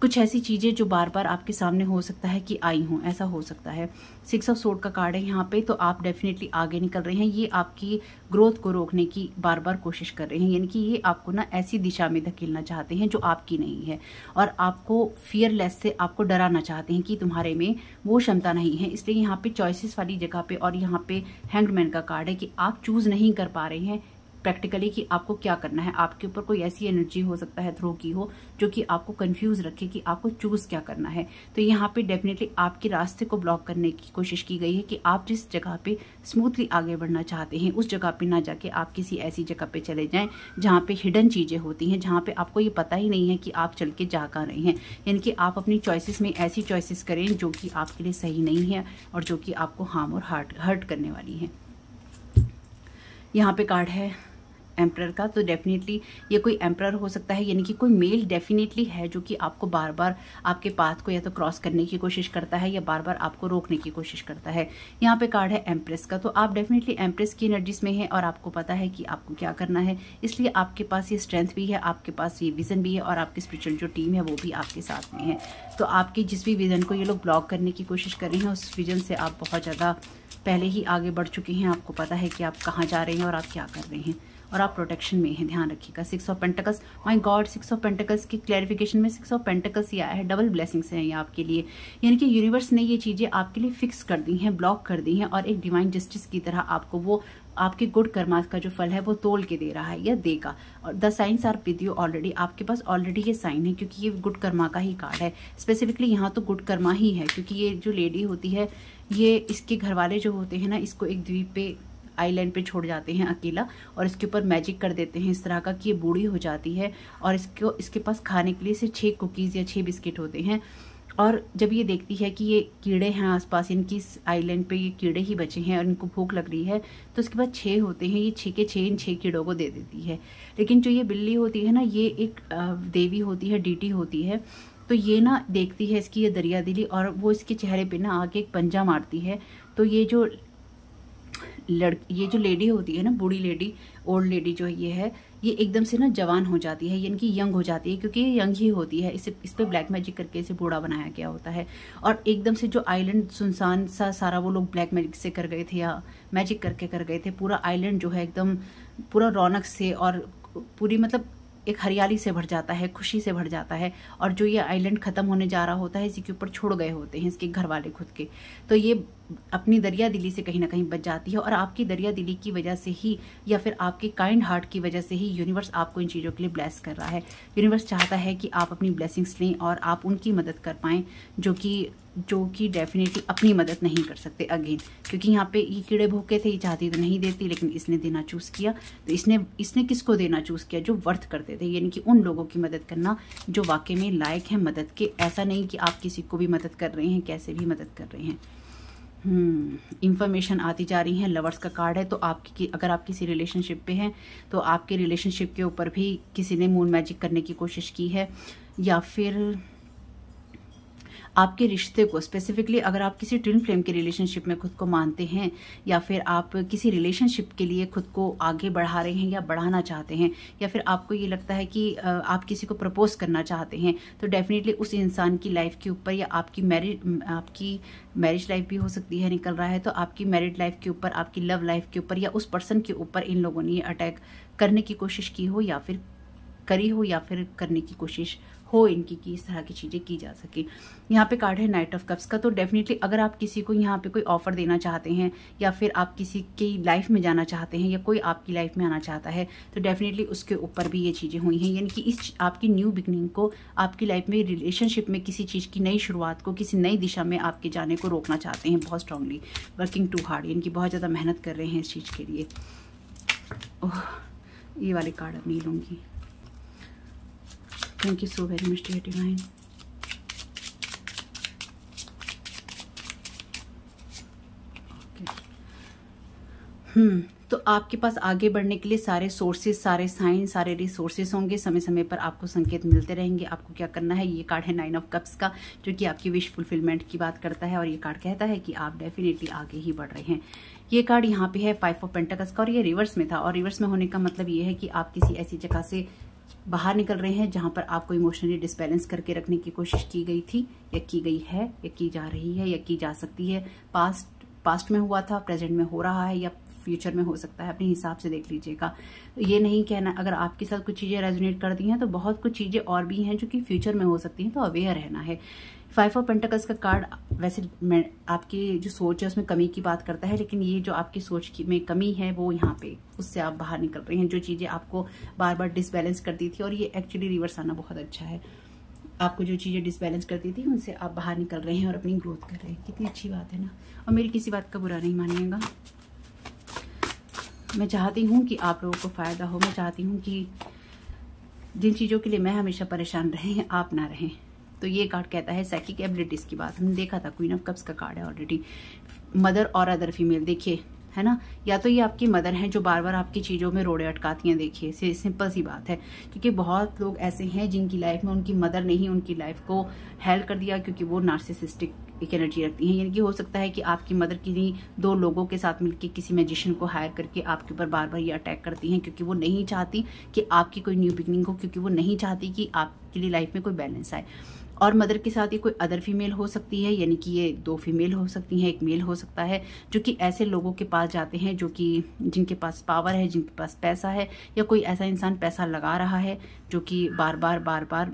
कुछ ऐसी चीज़ें जो बार बार आपके सामने हो सकता है कि आई हों, ऐसा हो सकता है। सिक्स ऑफ सोर्ड का कार्ड है यहाँ पे, तो आप डेफिनेटली आगे निकल रहे हैं। ये आपकी ग्रोथ को रोकने की बार बार कोशिश कर रहे हैं, यानी कि ये आपको ना ऐसी दिशा में धकेलना चाहते हैं जो आपकी नहीं है और आपको फियरलेस से आपको डराना चाहते हैं कि तुम्हारे में वो क्षमता नहीं है। इसलिए यहाँ पर चॉइसिस वाली जगह पर और यहाँ पर हैंगमैन का कार्ड है कि आप चूज़ नहीं कर पा रहे हैं प्रैक्टिकली कि आपको क्या करना है। आपके ऊपर कोई ऐसी एनर्जी हो सकता है थ्रो की हो जो कि आपको कंफ्यूज रखे कि आपको चूज क्या करना है। तो यहाँ पे डेफिनेटली आपके रास्ते को ब्लॉक करने की कोशिश की गई है कि आप जिस जगह पे स्मूथली आगे बढ़ना चाहते हैं उस जगह पे ना जाके आप किसी ऐसी जगह पे चले जाएं जहाँ पे हिडन चीज़ें होती हैं, जहाँ पे आपको ये पता ही नहीं है कि आप चल के जा कहाँ रहे हैं। यानी कि आप अपनी चॉइसेस में ऐसी चॉइसेस करें जो कि आपके लिए सही नहीं है और जो कि आपको हार्म और हर्ट हर्ट करने वाली हैं। यहाँ पे कार्ड है एम्परर का, तो डेफिनेटली ये कोई एम्परर हो सकता है, यानी कि कोई मेल डेफिनेटली है जो कि आपको बार बार आपके पाथ को या तो क्रॉस करने की कोशिश करता है या बार बार आपको रोकने की कोशिश करता है। यहाँ पे कार्ड है एम्प्रेस का, तो आप डेफिनेटली एम्प्रेस की एनर्जीज में हैं और आपको पता है कि आपको क्या करना है, इसलिए आपके पास ये स्ट्रेंथ भी है, आपके पास ये विजन भी है और आपकी स्पिरिचुअल जो टीम है वो भी आपके साथ में है। तो आपके जिस भी विजन को ये लोग ब्लॉक करने की कोशिश कर रहे हैं उस विजन से आप बहुत ज़्यादा पहले ही आगे बढ़ चुके हैं। आपको पता है कि आप कहाँ जा रहे हैं और आप क्या कर रहे हैं और आप प्रोटेक्शन में हैं, ध्यान रखिएगा। Six of pentacles, my god, six of pentacles की क्लैरिफिकेशन में सिक्स ऑफ पेंटिकल्स ये आया है, डबल ब्लेसिंग्स हैं ये आपके लिए। यानी कि यूनिवर्स ने ये चीज़ें आपके लिए फिक्स कर दी हैं, ब्लॉक कर दी हैं और एक डिवाइन जस्टिस की तरह आपको वो आपके गुड कर्मास का जो फल है वो तोल के दे रहा है या देगा। और the signs are with you already, आपके पास ऑलरेडी ये साइन है क्योंकि ये गुड कर्मा का ही कार्ड है। स्पेसिफिकली यहाँ तो गुड कर्मा ही है क्योंकि ये जो लेडी होती है ये इसके घर वाले जो होते हैं ना इसको एक द्वीप पे आइलैंड पे छोड़ जाते हैं अकेला और इसके ऊपर मैजिक कर देते हैं इस तरह का कि ये बूढ़ी हो जाती है और इसको इसके पास खाने के लिए से छः कुकीज़ या छः बिस्किट होते हैं। और जब ये देखती है कि ये कीड़े हैं आसपास, इनकी इस आइलैंड पे ये कीड़े ही बचे हैं और इनको भूख लग रही है, तो उसके बाद छः होते हैं, ये छः के छः इन छः कीड़ों को दे देती है। लेकिन जो ये बिल्ली होती है ना ये एक देवी होती है, डीटी होती है, तो ये ना देखती है इसकी ये दरिया दिली और वो इसके चेहरे पे ना आके एक पंजा मारती है। तो ये जो लड़ ये जो लेडी होती है ना बूढ़ी लेडी, ओल्ड लेडी जो ये है ये एकदम से ना जवान हो जाती है, यानी कि यंग हो जाती है क्योंकि ये यंग ही होती है। इसे इस पे ब्लैक मैजिक करके इसे बूढ़ा बनाया गया होता है और एकदम से जो आइलैंड सुनसान सा सारा वो लोग ब्लैक मैजिक से कर गए थे या मैजिक करके कर गए थे, पूरा आइलैंड जो है एकदम पूरा रौनक से और पूरी मतलब एक हरियाली से भर जाता है, खुशी से भर जाता है। और जो ये आइलैंड ख़त्म होने जा रहा होता है इसी के ऊपर छोड़ गए होते हैं इसके घर वाले खुद के, तो ये अपनी दरिया दिली से कहीं ना कहीं बच जाती है। और आपकी दरिया दिली की वजह से ही या फिर आपके काइंड हार्ट की वजह से ही यूनिवर्स आपको इन चीज़ों के लिए ब्लेस कर रहा है। यूनिवर्स चाहता है कि आप अपनी ब्लेसिंग्स लें और आप उनकी मदद कर पाएँ जो कि जो कि डेफिनेटली अपनी मदद नहीं कर सकते अगेन, क्योंकि यहाँ पे ये कीड़े भूखे थे, ये चाहती तो नहीं देती लेकिन इसने देना चूज़ किया। तो इसने इसने किसको देना चूज़ किया, जो वर्थ करते थे, यानी कि उन लोगों की मदद करना जो वाकई में लायक है मदद के। ऐसा नहीं कि आप किसी को भी मदद कर रहे हैं, कैसे भी मदद कर रहे हैं। हम्म इंफॉर्मेशन आती जा रही है। लवर्स का कार्ड है, तो आपकी अगर आप किसी रिलेशनशिप पे हैं तो आपके रिलेशनशिप के ऊपर भी किसी ने मून मैजिक करने की कोशिश की है या फिर आपके रिश्ते को स्पेसिफिकली अगर आप किसी ट्विन फ्लेम के रिलेशनशिप में खुद को मानते हैं या फिर आप किसी रिलेशनशिप के लिए खुद को आगे बढ़ा रहे हैं या बढ़ाना चाहते हैं या फिर आपको ये लगता है कि आप किसी को प्रपोज करना चाहते हैं, तो डेफिनेटली उस इंसान की लाइफ के ऊपर या आपकी मैरिज आपकी मैरिज लाइफ भी हो सकती है निकल रहा है, तो आपकी मैरिड लाइफ के ऊपर, आपकी लव लाइफ के ऊपर या उस पर्सन के ऊपर इन लोगों ने ये अटैक करने की कोशिश की हो या फिर करी हो या फिर करने की कोशिश हो इनकी कि इस तरह की चीज़ें की जा सके। यहाँ पे कार्ड है नाइट ऑफ कप्स का, तो डेफिनेटली अगर आप किसी को यहाँ पे कोई ऑफर देना चाहते हैं या फिर आप किसी की लाइफ में जाना चाहते हैं या कोई आपकी लाइफ में आना चाहता है तो डेफिनेटली उसके ऊपर भी ये चीज़ें हुई हैं। यानी कि इस आपकी न्यू बिगनिंग को, आपकी लाइफ में रिलेशनशिप में किसी चीज़ की नई शुरुआत को, किसी नई दिशा में आपके जाने को रोकना चाहते हैं बहुत स्ट्रांगली, वर्किंग टू हार्ड, यानी कि बहुत ज़्यादा मेहनत कर रहे हैं इस चीज़ के लिए। ओह ये वाले कार्ड अब नहीं लूँगी। Thank you so very much dear divine. Okay hmm तो आपके पास आगे बढ़ने के लिए सारे सोर्सेज, सारे साइन, सारे रिसोर्सेज होंगे। समय समय पर आपको संकेत मिलते रहेंगे आपको क्या करना है। ये कार्ड है नाइन ऑफ कप्स का जो कि आपकी विश फुलफिलमेंट की बात करता है और ये कार्ड कहता है कि आप डेफिनेटली आगे ही बढ़ रहे हैं। ये कार्ड यहाँ पे है फाइव ऑफ पेंटाकल्स का और ये रिवर्स में था और रिवर्स में होने का मतलब ये है कि आप किसी ऐसी जगह से बाहर निकल रहे हैं जहाँ पर आपको इमोशनली डिसबैलेंस करके रखने की कोशिश की गई थी या की गई है या की जा रही है या की जा सकती है। पास्ट पास्ट में हुआ था, प्रेजेंट में हो रहा है या फ्यूचर में हो सकता है, अपने हिसाब से देख लीजिएगा। ये नहीं कहना, अगर आपके साथ कुछ चीज़ें रेजोनेट करती हैं तो बहुत कुछ चीज़ें और भी हैं जो कि फ्यूचर में हो सकती हैं, तो अवेयर रहना है। फाइव ऑफ पेंटाकल्स का कार्ड वैसे मैं आपकी जो सोच है उसमें कमी की बात करता है, लेकिन ये जो आपकी सोच की में कमी है वो यहाँ पे उससे आप बाहर निकल रहे हैं। जो चीज़ें आपको बार बार डिसबैलेंस करती थी, और ये एक्चुअली रिवर्स आना बहुत अच्छा है, आपको जो चीज़ें डिसबैलेंस करती थी उनसे आप बाहर निकल रहे हैं और अपनी ग्रोथ कर रहे हैं। कितनी अच्छी बात है ना। और मेरी किसी बात का बुरा नहीं मानिएगा, मैं चाहती हूँ कि आप लोगों को फ़ायदा हो। मैं चाहती हूँ कि जिन चीज़ों के लिए मैं हमेशा परेशान रहे, आप ना रहें। तो ये कार्ड कहता है साइकिक एबिलिटीज़ की बात, हमने देखा था। क्वीन ऑफ कप्स का कार्ड है ऑलरेडी। मदर और अदर फीमेल, देखिए है ना, या तो ये आपकी मदर हैं जो बार बार आपकी चीज़ों में रोड़े अटकाती हैं। देखिए सिंपल सी बात है, क्योंकि बहुत लोग ऐसे हैं जिनकी लाइफ में उनकी मदर ने ही उनकी लाइफ को हेल कर दिया, क्योंकि वो नार्सिसिस्टिक एक एनर्जी रखती हैं। यानी कि हो सकता है कि आपकी मदर किन्हीं दो लोगों के साथ मिलकर किसी मैजिशियन को हायर करके आपके ऊपर बार बार ये अटैक करती हैं, क्योंकि वो नहीं चाहती कि आपकी कोई न्यू बिगनिंग हो, क्योंकि वो नहीं चाहती कि आपके लिए लाइफ में कोई बैलेंस आए। और मदर के साथ ये कोई अदर फीमेल हो सकती है, यानी कि ये दो फीमेल हो सकती हैं, एक मेल हो सकता है, जो कि ऐसे लोगों के पास जाते हैं जो कि जिनके पास पावर है, जिनके पास पैसा है, या कोई ऐसा इंसान पैसा लगा रहा है जो कि बार बार बार बार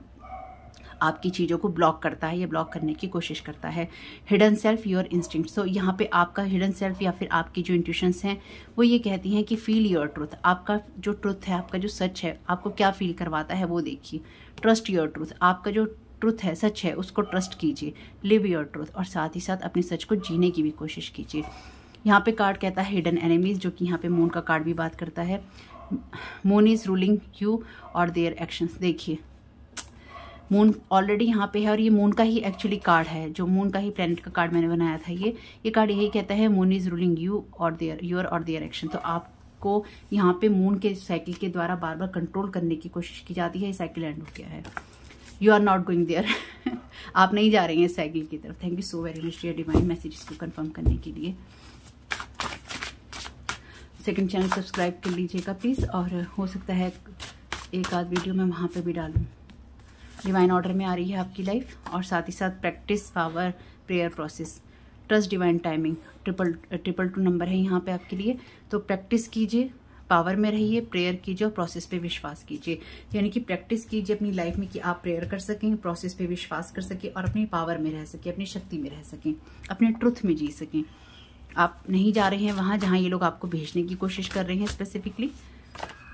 आपकी चीज़ों को ब्लॉक करता है या ब्लॉक करने की कोशिश करता है। Hidden self, your instinct. So यहाँ पे आपका हिडन सेल्फ या फिर आपकी जो इंट्यूशंस हैं वो ये कहती हैं कि फील योर ट्रुथ। आपका जो ट्रुथ है, आपका जो सच है, आपको क्या फील करवाता है वो देखिए। ट्रस्ट योर ट्रुथ, आपका जो ट्रुथ है, सच है, उसको ट्रस्ट कीजिए। लिव योर ट्रुथ, और साथ ही साथ अपने सच को जीने की भी कोशिश कीजिए। यहाँ पे कार्ड कहता है हिडन एनिमीज, जो कि यहाँ पे मून का कार्ड भी बात करता है। मून इज रूलिंग यू और देयर एक्शंस। देखिए मून ऑलरेडी यहाँ पे है, और ये मून का ही एक्चुअली कार्ड है, जो मून का ही प्लेनेट का कार्ड मैंने बनाया था। ये ये कार्ड यही कहता है मून इज रूलिंग यू और देयर योर और देयर एक्शन। तो आप को यहाँ पे मून के साइकिल के द्वारा बार बार कंट्रोल करने की कोशिश की जाती है। साइकिल एंड हो गया है। You are not going there, आप नहीं जा रही हैं साइकिल की तरफ। Thank you so very much dear divine messages को कंफर्म करने के लिए। सेकंड चैनल सब्सक्राइब कर लीजिएगा प्लीज़, और हो सकता है एक आध वीडियो मैं वहाँ पे भी डालूँ। डिवाइन ऑर्डर में आ रही है आपकी लाइफ, और साथ ही साथ practice power prayer process. Trust divine timing, triple triple two number है यहाँ पर आपके लिए। तो प्रैक्टिस कीजिए, पावर में रहिए, प्रेयर कीजिए और प्रोसेस पे विश्वास कीजिए। यानी कि प्रैक्टिस कीजिए अपनी लाइफ में कि आप प्रेयर कर सकें, प्रोसेस पे विश्वास कर सकें, और अपनी पावर में रह सकें, अपनी शक्ति में रह सकें, अपने ट्रुथ में जी सकें। आप नहीं जा रहे हैं वहाँ जहाँ ये लोग आपको भेजने की कोशिश कर रहे हैं स्पेसिफिकली।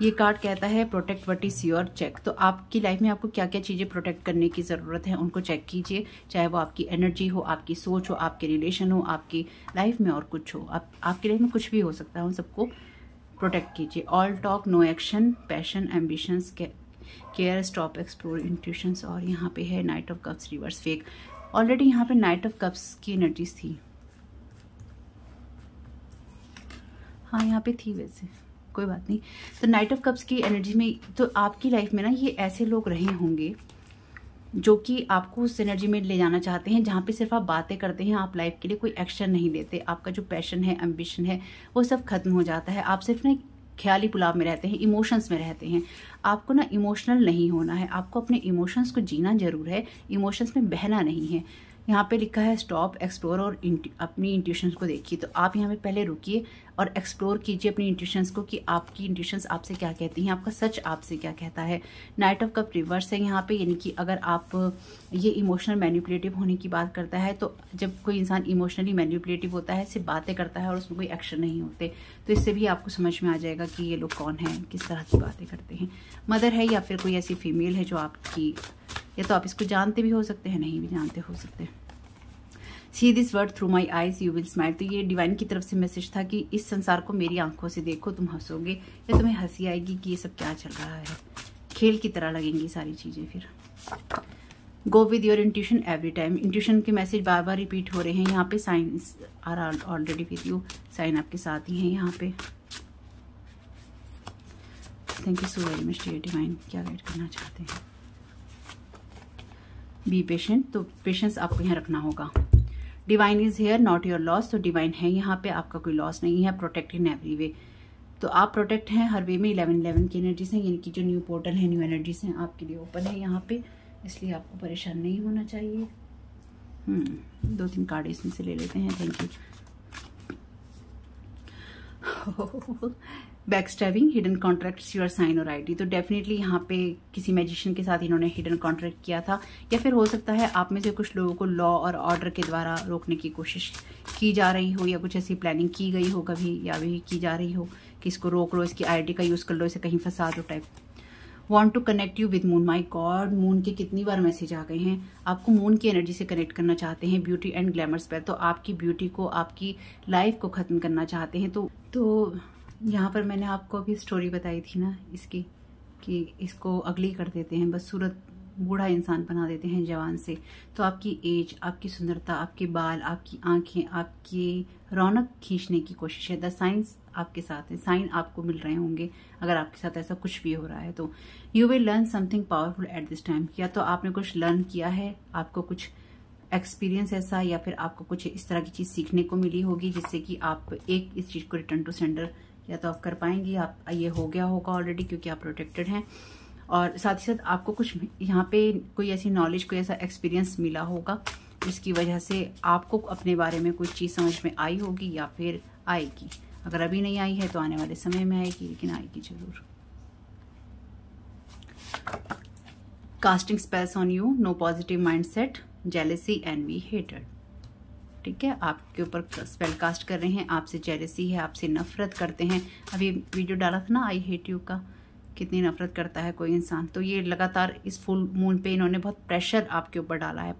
ये कार्ड कहता है protect what is your, check. तो आपकी लाइफ में आपको क्या क्या चीज़ें प्रोटेक्ट करने की ज़रूरत है उनको चेक कीजिए, चाहे वो आपकी एनर्जी हो, आपकी सोच हो, आपके रिलेशन हो, आपकी लाइफ में और कुछ हो। आप, आपकी लाइफ में कुछ भी हो सकता है, उन सबको प्रोटेक्ट कीजिए। All talk no action, passion ambitions care, stop explore intuitions. और यहाँ पे है knight of cups reverse fake. Already यहाँ पे नाइट ऑफ कप्स की एनर्जीज थी, हाँ यहाँ पे थी, वैसे कोई बात नहीं। तो नाइट ऑफ कप्स की एनर्जी में तो आपकी लाइफ में ना ये ऐसे लोग रहे होंगे जो कि आपको उस एनर्जी में ले जाना चाहते हैं जहाँ पे सिर्फ आप बातें करते हैं, आप लाइफ के लिए कोई एक्शन नहीं लेते। आपका जो पैशन है, एम्बिशन है, वो सब खत्म हो जाता है। आप सिर्फ ना ख्याली पुलाव में रहते हैं, इमोशंस में रहते हैं। आपको ना इमोशनल नहीं होना है, आपको अपने इमोशंस को जीना जरूर है, इमोशंस में बहना नहीं है। यहाँ पे लिखा है स्टॉप एक्सप्लोर और अपनी इंट्यूशंस को देखिए। तो आप यहाँ पे पहले रुकिए और एक्सप्लोर कीजिए अपनी इंट्यूशंस को कि आपकी इंट्यूशंस आपसे क्या कहती हैं, आपका सच आपसे क्या कहता है। नाइट ऑफ कप रिवर्स है यहाँ पे, यानी कि अगर आप ये इमोशनल मैनिपुलेटिव होने की बात करता है, तो जब कोई इंसान इमोशनली मैनिपुलेटिव होता है, सिर्फ बातें करता है और उसमें कोई एक्शन नहीं होते, तो इससे भी आपको समझ में आ जाएगा कि ये लोग कौन हैं, किस तरह की बातें करते हैं। मदर है या फिर कोई ऐसी फीमेल है जो आपकी, या तो आप इसको जानते भी हो सकते हैं, नहीं भी जानते हो सकते। See this world through my eyes you will smile. तो ये डिवाइन की तरफ से मैसेज था कि इस संसार को मेरी आंखों से देखो, तुम हंसोगे या तुम्हें हंसी आएगी कि ये सब क्या चल रहा है, खेल की तरह लगेंगी सारी चीज़ें। फिर go with your intuition every time. Intuition के मैसेज बार बार रिपीट हो रहे हैं यहाँ पे। Signs are already with you, sign आपके साथ ही है यहाँ पे। Thank you so very much dear divine, क्या गाइड करना चाहते हैं। बी पेशेंट, तो पेशेंस आपको यहाँ रखना होगा। Divine is here not your loss, तो डिवाइन है यहाँ पे, आपका कोई लॉस नहीं है। प्रोटेक्ट इन एवरी वे, तो आप प्रोटेक्ट हैं हर वे में। इलेवन इलेवन की एनर्जीज हैं, यानी कि जो न्यू पोर्टल है, न्यू एनर्जीज हैं आपके लिए ओपन है यहाँ पे, इसलिए आपको परेशान नहीं होना चाहिए। हम्म दो तीन कार्ड इसमें से ले लेते हैं। Thank you. Backstabbing, hidden contracts, your sign और आईडी। तो डेफिनेटली यहाँ पे किसी मैजिशियन के साथ इन्होंने हिडन कॉन्ट्रैक्ट किया था, या फिर हो सकता है आप में से कुछ लोगों को लॉ और ऑर्डर के द्वारा रोकने की कोशिश की जा रही हो, या कुछ ऐसी प्लानिंग की गई हो कभी, या भी की जा रही हो कि इसको रोक लो, इसकी आईडी का यूज़ कर लो, इसे कहीं फंसा दो type. Want to connect you with moon. My God, moon के कितनी बार मैसेज आ गए हैं। आपको मून की एनर्जी से कनेक्ट करना चाहते हैं, ब्यूटी एंड ग्लैमर्स पर। तो आपकी ब्यूटी को, आपकी लाइफ को ख़त्म करना चाहते हैं। तो तो यहाँ पर मैंने आपको अभी स्टोरी बताई थी ना इसकी, कि इसको अगली कर देते हैं, बस सूरत बूढ़ा इंसान बना देते हैं जवान से। तो आपकी एज, आपकी सुंदरता, आपके बाल, आपकी आंखें, आपकी रौनक खींचने की कोशिश है। द साइंस आपके साथ है, साइन आपको मिल रहे होंगे अगर आपके साथ ऐसा कुछ भी हो रहा है तो। You will learn something powerful at this time. या तो आपने कुछ लर्न किया है, आपको कुछ एक्सपीरियंस ऐसा, या फिर आपको कुछ इस तरह की चीज़ सीखने को मिली होगी जिससे कि आप एक इस चीज़ को रिटर्न टू सेंडर या तो आप कर पाएंगे, आप ये हो गया होगा ऑलरेडी क्योंकि आप प्रोटेक्टेड हैं। और साथ ही साथ आपको कुछ यहाँ पे कोई ऐसी नॉलेज, कोई ऐसा एक्सपीरियंस मिला होगा जिसकी वजह से आपको अपने बारे में कुछ चीज़ समझ में आई होगी, या फिर आएगी। अगर अभी नहीं आई है तो आने वाले समय में आएगी, लेकिन आएगी जरूर। Casting spells on you, no positive mindset, jealousy, envy, hated. ठीक है, आपके ऊपर स्पेल कास्ट कर रहे हैं, आपसे जेलेसी है, आपसे नफरत करते हैं। अभी वीडियो डाला था ना आई हेट यू का, कितनी नफरत करता है कोई इंसान। तो ये लगातार इस फुल मून पे इन्होंने बहुत प्रेशर आपके ऊपर डाला है,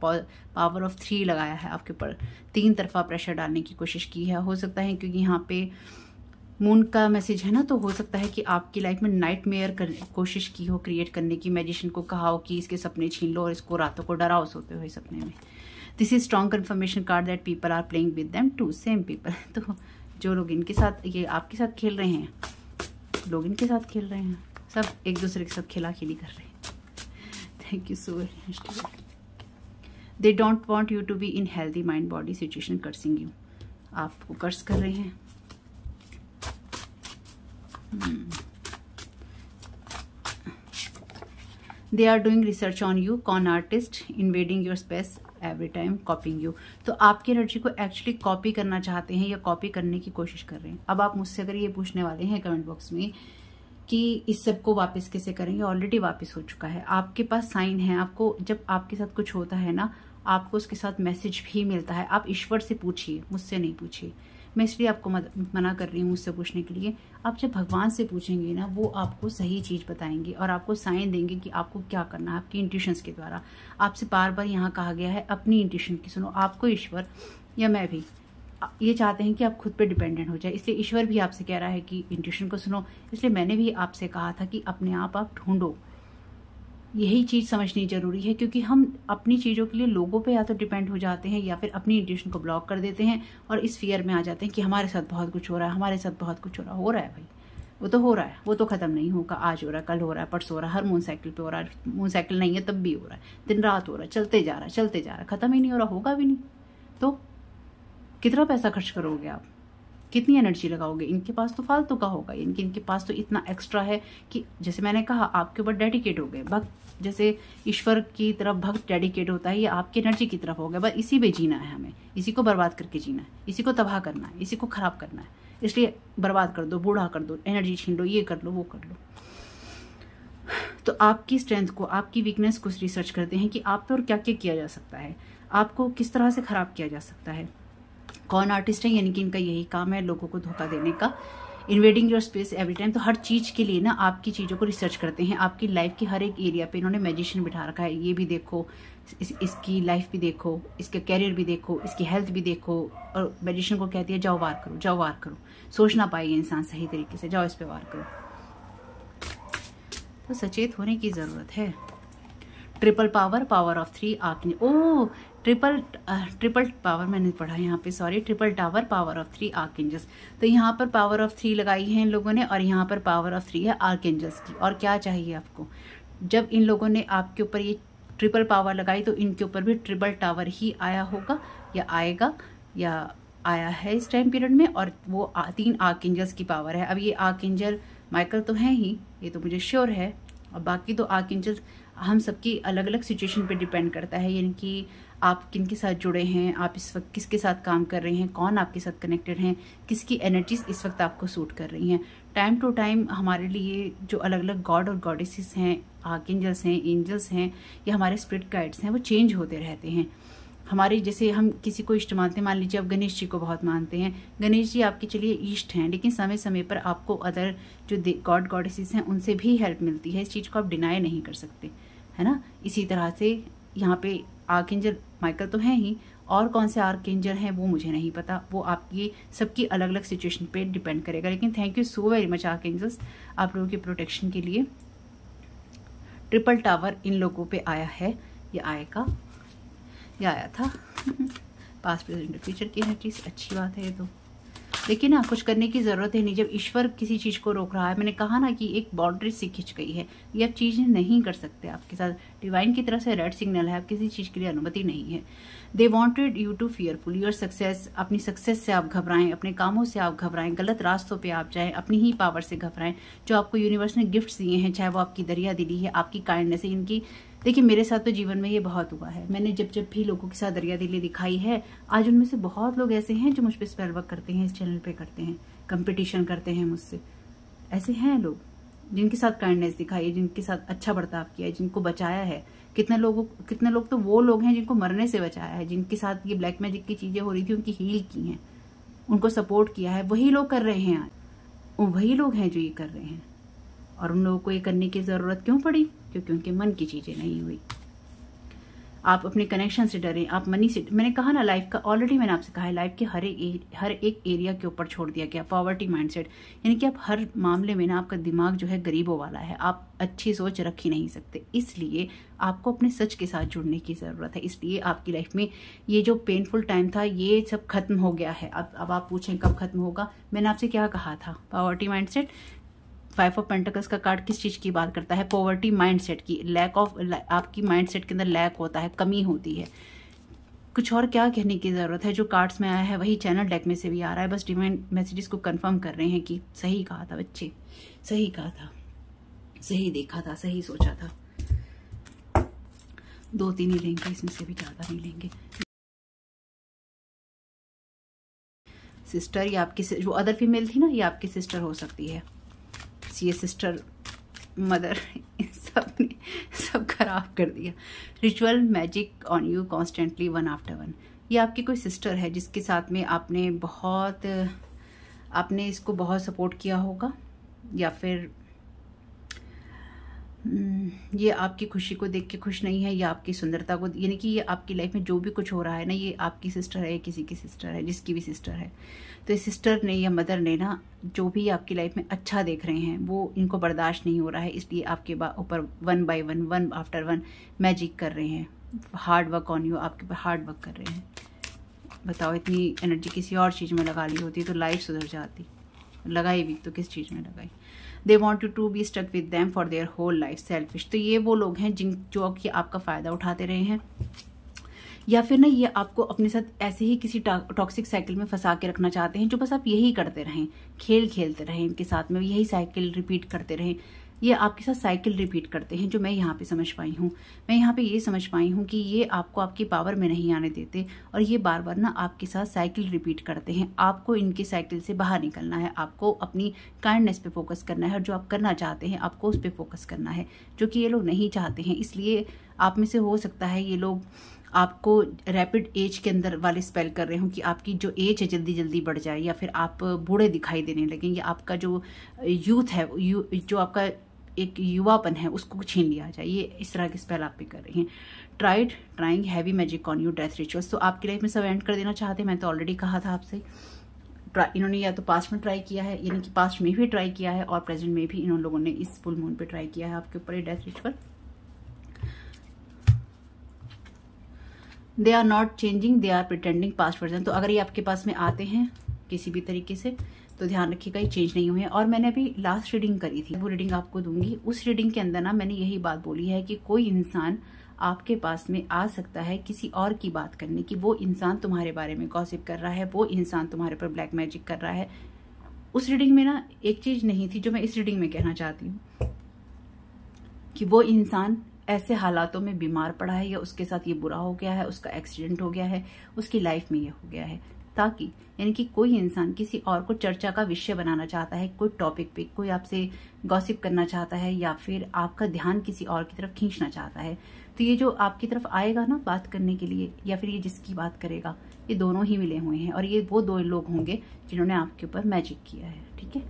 पावर ऑफ थ्री लगाया है आपके ऊपर, तीन तरफा प्रेशर डालने की कोशिश की है। हो सकता है क्योंकि यहाँ पे मून का मैसेज है ना, तो हो सकता है कि आपकी लाइफ में नाइटमेयर कर कोशिश की हो क्रिएट करने की, मैजिशियन को कहा हो कि इसके सपने छीन लो और इसको रातों को डराओ सोते हुए सपने में। This is strong confirmation card that people are playing with them to same people. तो जो लोग इनके साथ, ये आपके साथ खेल रहे हैं, लोग इनके साथ खेल रहे हैं, सब एक दूसरे के साथ खिला खिली कर रहे हैं। Thank you so much. They don't want you to be in healthy mind body situation, cursing you, आपको कर्स कर रहे हैं। They are doing research on you, con artist, invading your space every time, copying you. तो आपकी energy को actually copy करना चाहते हैं या कॉपी करने की कोशिश कर रहे हैं। अब आप मुझसे अगर ये पूछने वाले हैं कमेंट बॉक्स में कि इस सब को वापस कैसे करेंगे, ऑलरेडी वापस हो चुका है। आपके पास साइन है, आपको जब आपके साथ कुछ होता है ना, आपको उसके साथ मैसेज भी मिलता है। आप ईश्वर से पूछिए, मुझसे नहीं पूछिए। मैं इसलिए आपको मना कर रही हूँ मुझसे पूछने के लिए। आप जब भगवान से पूछेंगे ना, वो आपको सही चीज़ बताएंगे और आपको साइन देंगे कि आपको क्या करना है, आपकी इंट्यूशंस के द्वारा। आपसे बार बार यहाँ कहा गया है अपनी इंट्यूशन की सुनो। आपको ईश्वर या मैं भी ये चाहते हैं कि आप खुद पे डिपेंडेंट हो जाए, इसलिए ईश्वर भी आपसे कह रहा है कि इंट्यूशन को सुनो। इसलिए मैंने भी आपसे कहा था कि अपने आप आप ढूंढो। यही चीज़ समझनी ज़रूरी है, क्योंकि हम अपनी चीज़ों के लिए लोगों पे या तो डिपेंड हो जाते हैं, या फिर अपनी इंट्यूशन को ब्लॉक कर देते हैं और इस फियर में आ जाते हैं कि हमारे साथ बहुत कुछ हो रहा है, हमारे साथ बहुत कुछ हो रहा हो रहा है भाई वो तो हो रहा है, वो तो ख़त्म नहीं होगा। आज हो रहा है, कल हो रहा है, परसों हो रहा है, हर मून साइकिल पे हो रहा है, मून साइकिल नहीं है तब भी हो रहा है, दिन रात हो रहा है, चलते जा रहा है, चलते जा रहा है, ख़त्म ही नहीं हो रहा, होगा भी नहीं। तो कितना पैसा खर्च करोगे आप, कितनी एनर्जी लगाओगे? इनके पास तो फालतू का होगा, इनके इनके पास तो इतना एक्स्ट्रा है कि जैसे मैंने कहा आपके ऊपर डेडिकेट हो गए भक्त, जैसे ईश्वर की तरफ भक्त डेडिकेट होता है, ये आपकी एनर्जी की तरफ हो गया। बस इसी पे जीना है हमें, इसी को बर्बाद करके जीना है, इसी को तबाह करना है, इसी को खराब करना है। इसलिए बर्बाद कर दो, बूढ़ा कर दो, एनर्जी छीन लो, ये कर लो, वो कर लो। तो आपकी स्ट्रेंथ को, आपकी वीकनेस को रिसर्च करते हैं कि आप पे और क्या क्या किया जा सकता है, आपको किस तरह से खराब किया जा सकता है। कौन आर्टिस्ट है, यानी कि इनका यही काम है लोगों को धोखा देने का। Invading your space every time, तो हर चीज़ के लिए ना आपकी चीज़ों को रिसर्च करते हैं। आपकी लाइफ के हर एक एरिया पे इन्होंने मैजिशियन बिठा रखा है। ये भी देखो, इस, इसकी लाइफ भी देखो, इसका कैरियर भी देखो, इसकी हेल्थ भी देखो, और मैजिशियन को कहती है जाओ वार करो, जाओ वार करो। सोच ना पाएगा इंसान सही तरीके से, जाओ इस पर वार करो। तो सचेत होने की ज़रूरत है। Triple power, power of three, आंखें। ओह, ट्रिपल ट्रिपल पावर मैंने पढ़ा यहाँ पे, sorry. Triple tower, power of three, archangels. तो यहाँ पर पावर ऑफ थ्री लगाई है इन लोगों ने, और यहाँ पर पावर ऑफ थ्री है आर्कएंजल्स की। और क्या चाहिए आपको? जब इन लोगों ने आपके ऊपर ये ट्रिपल पावर लगाई तो इनके ऊपर भी ट्रिपल टावर ही आया होगा, या आएगा, या आया है इस टाइम पीरियड में। और वो तीन आर्कएंजल्स की पावर है। अब ये आर्कएंजल माइकल तो हैं ही, ये तो मुझे श्योर है, और बाकी तो आर्कएंजल्स हम सबकी अलग अलग सिचुएशन पे डिपेंड करता है। यानी कि आप किन के साथ जुड़े हैं, आप इस वक्त किसके साथ काम कर रहे हैं, कौन आपके साथ कनेक्टेड हैं, किसकी एनर्जीज इस वक्त आपको सूट कर रही हैं। टाइम टू टाइम हमारे लिए जो अलग अलग गॉड और गॉडेसेस हैं, आर्कएंजल्स हैं, एंजल्स हैं या हमारे स्पिरिट गाइड्स हैं, वो चेंज होते रहते हैं। हमारे जैसे हम किसी को इष्ट मानते हैं, मान लीजिए आप गणेश जी को बहुत मानते हैं, गणेश जी आपके चलिए इष्ट हैं, लेकिन समय समय पर आपको अदर जो गॉड गॉडेसेस हैं उनसे भी हेल्प मिलती है। इस चीज़ को आप डिनाई नहीं कर सकते, है ना। इसी तरह से यहाँ पे आर्कएंजल माइकल तो हैं ही, और कौन से आर्कएंजल हैं वो मुझे नहीं पता, वो आपकी सबकी अलग अलग सिचुएशन पे डिपेंड करेगा। लेकिन thank you so very much archangels, आप लोगों के प्रोटेक्शन के लिए। ट्रिपल टावर इन लोगों पे आया है, ये आएगा, ये आया था पास्ट प्रेजेंट फ्यूचर की है चीज़, अच्छी बात है। तो लेकिन ना कुछ करने की ज़रूरत है नहीं, जब ईश्वर किसी चीज़ को रोक रहा है। मैंने कहा ना कि एक बाउंड्री सी खिंच गई है, ये आप चीज़ें नहीं कर सकते, आपके साथ डिवाइन की तरफ से रेड सिग्नल है, आप किसी चीज़ के लिए अनुमति नहीं है। They wanted you to fearful your success, अपनी सक्सेस से आप घबराएं, अपने कामों से आप घबराएं, गलत रास्तों पे आप जाएं, अपनी ही पावर से घबराएं। जो आपको यूनिवर्स ने गिफ्ट्स दिए हैं, चाहे वो आपकी दरिया दिली है, आपकी काइंडनेस है, इनकी देखिए मेरे साथ तो जीवन में ये बहुत हुआ है। मैंने जब जब भी लोगों के साथ दरिया दिली दिखाई है, आज उनमें से बहुत लोग ऐसे हैं जो मुझ पर स्पेल वर्क करते हैं, इस चैनल पे करते हैं, कंपटीशन करते हैं मुझसे। ऐसे हैं लोग जिनके साथ काइंडनेस दिखाई है, जिनके साथ अच्छा बर्ताव किया है, जिनको बचाया है। कितने लोगों कितने लोग तो वो लोग हैं जिनको मरने से बचाया है, जिनके साथ ये ब्लैक मैजिक की चीज़ें हो रही थी उनकी हील की हैं, उनको सपोर्ट किया है। वही लोग कर रहे हैं, वही लोग हैं जो ये कर रहे हैं, और उन लोगों को ये करने की ज़रूरत क्यों पड़ी, क्योंकि उनके मन की चीज़ें नहीं हुई। आप अपने कनेक्शन से डरें, आप मनी से, मैंने कहा ना लाइफ का, ऑलरेडी मैंने आपसे कहा है, लाइफ के हर एक हर एक एरिया के ऊपर छोड़ दिया गया पॉवर्टी माइंडसेट, यानी कि आप हर मामले में ना आपका दिमाग जो है गरीबों वाला है, आप अच्छी सोच रख ही नहीं सकते। इसलिए आपको अपने सच के साथ जुड़ने की ज़रूरत है। इसलिए आपकी लाइफ में ये जो पेनफुल टाइम था ये सब खत्म हो गया है। अब अब आप पूछें कब खत्म होगा, मैंने आपसे क्या कहा था, poverty mindset. Five of पेंटाकल्स का कार्ड किस चीज़ की बात करता है, पॉवर्टी माइंडसेट की, लैक ऑफ, आपकी माइंडसेट के अंदर लैक होता है, कमी होती है। कुछ और क्या कहने की ज़रूरत है, जो कार्ड्स में आया है वही चैनल डेक में से भी आ रहा है, बस डिवाइन मैसेजेस को कंफर्म कर रहे हैं कि सही कहा था बच्चे, सही कहा था, सही देखा था, सही सोचा था। दो तीन ही लेंगे, इसमें से भी ज़्यादा नहीं लेंगे। सिस्टर, ये आपकी जो अदर फीमेल थी ना, ये आपकी सिस्टर हो सकती है, ये सिस्टर, मदर, इन सब ने सब खराब कर दिया। Ritual magic on you constantly one after one, ये आपकी कोई सिस्टर है जिसके साथ में आपने बहुत आपने इसको बहुत सपोर्ट किया होगा, या फिर ये आपकी खुशी को देख के खुश नहीं है, या आपकी सुंदरता को, यानी कि ये आपकी लाइफ में जो भी कुछ हो रहा है ना, ये आपकी सिस्टर है, किसी की सिस्टर है, जिसकी भी सिस्टर है। तो इस सिस्टर ने या मदर ने ना जो भी आपकी लाइफ में अच्छा देख रहे हैं वो इनको बर्दाश्त नहीं हो रहा है, इसलिए आपके ऊपर one by one one after one magic कर रहे हैं, हार्ड वर्क ऑन यू, आपके ऊपर हार्ड वर्क कर रहे हैं। बताओ, इतनी एनर्जी किसी और चीज़ में लगा ली होती तो लाइफ सुधर जाती, लगाई भी तो किस चीज़ में लगाई। They want you to be stuck with them for their whole life, selfish. तो ये वो लोग हैं जिन जो कि आपका फ़ायदा उठाते रहे हैं, या फिर ना ये आपको अपने साथ ऐसे ही किसी टॉक्सिक साइकिल में फंसा के रखना चाहते हैं, जो बस आप यही करते रहें, खेल खेलते रहें इनके साथ में, यही साइकिल रिपीट करते रहें। ये आपके साथ साइकिल रिपीट करते हैं, जो मैं यहाँ पे समझ पाई हूँ। मैं यहाँ पे ये समझ पाई हूँ कि ये आपको आपकी पावर में नहीं आने देते, और ये बार बार ना आपके साथ साइकिल रिपीट करते हैं। आपको इनके साइकिल से बाहर निकलना है, आपको अपनी काइंडनेस पे फोकस करना है, और जो आप करना चाहते हैं आपको उस पर फोकस करना है, जो कि ये लोग नहीं चाहते हैं। इसलिए आप में से हो सकता है ये लोग आपको रैपिड एज के अंदर वाले स्पेल कर रहे हों, कि आपकी जो एज है जल्दी जल्दी बढ़ जाए, या फिर आप बूढ़े दिखाई देने लगें, या आपका जो यूथ है, यू, जो आपका एक युवापन है उसको छीन लिया जाए। ये इस तरह के स्पेल आप पे कर रहे हैं। Tried trying heavy magic on you death rituals, तो आपकी लाइफ में सब एंड कर देना चाहते हैं। मैं तो ऑलरेडी कहा था आपसे, इन्होंने या तो पास्ट में ट्राई किया है, यानी कि पास्ट में भी ट्राई किया है, और प्रेजेंट में भी इन लोगों ने इस फुल मून पे ट्राई किया है आपके ऊपर ये death ritual. They are not changing, they are pretending past version. तो अगर ये आपके पास में आते हैं किसी भी तरीके से तो ध्यान रखिएगा ये चेंज नहीं हुए हैं। और मैंने अभी लास्ट रीडिंग करी थी, वो रीडिंग आपको दूंगी। उस रीडिंग के अंदर ना मैंने यही बात बोली है कि कोई इंसान आपके पास में आ सकता है किसी और की बात करने की, वो इंसान तुम्हारे बारे में गॉसिप कर रहा है, वो इंसान तुम्हारे पर ब्लैक मैजिक कर रहा है। उस रीडिंग में ना एक चीज़ नहीं थी जो मैं इस रीडिंग में कहना चाहती हूँ, कि वो इंसान ऐसे हालातों में बीमार पड़ा है या उसके साथ ये बुरा हो गया है, उसका एक्सीडेंट हो गया है, उसकी लाइफ में ये हो गया है, ताकि यानी कि कोई इंसान किसी और को चर्चा का विषय बनाना चाहता है, कोई टॉपिक पे कोई आपसे गॉसिप करना चाहता है या फिर आपका ध्यान किसी और की तरफ खींचना चाहता है, तो ये जो आपकी तरफ आएगा ना बात करने के लिए या फिर ये जिसकी बात करेगा, ये दोनों ही मिले हुए हैं और ये वो दो लोग होंगे जिन्होंने आपके ऊपर मैजिक किया है, ठीक है।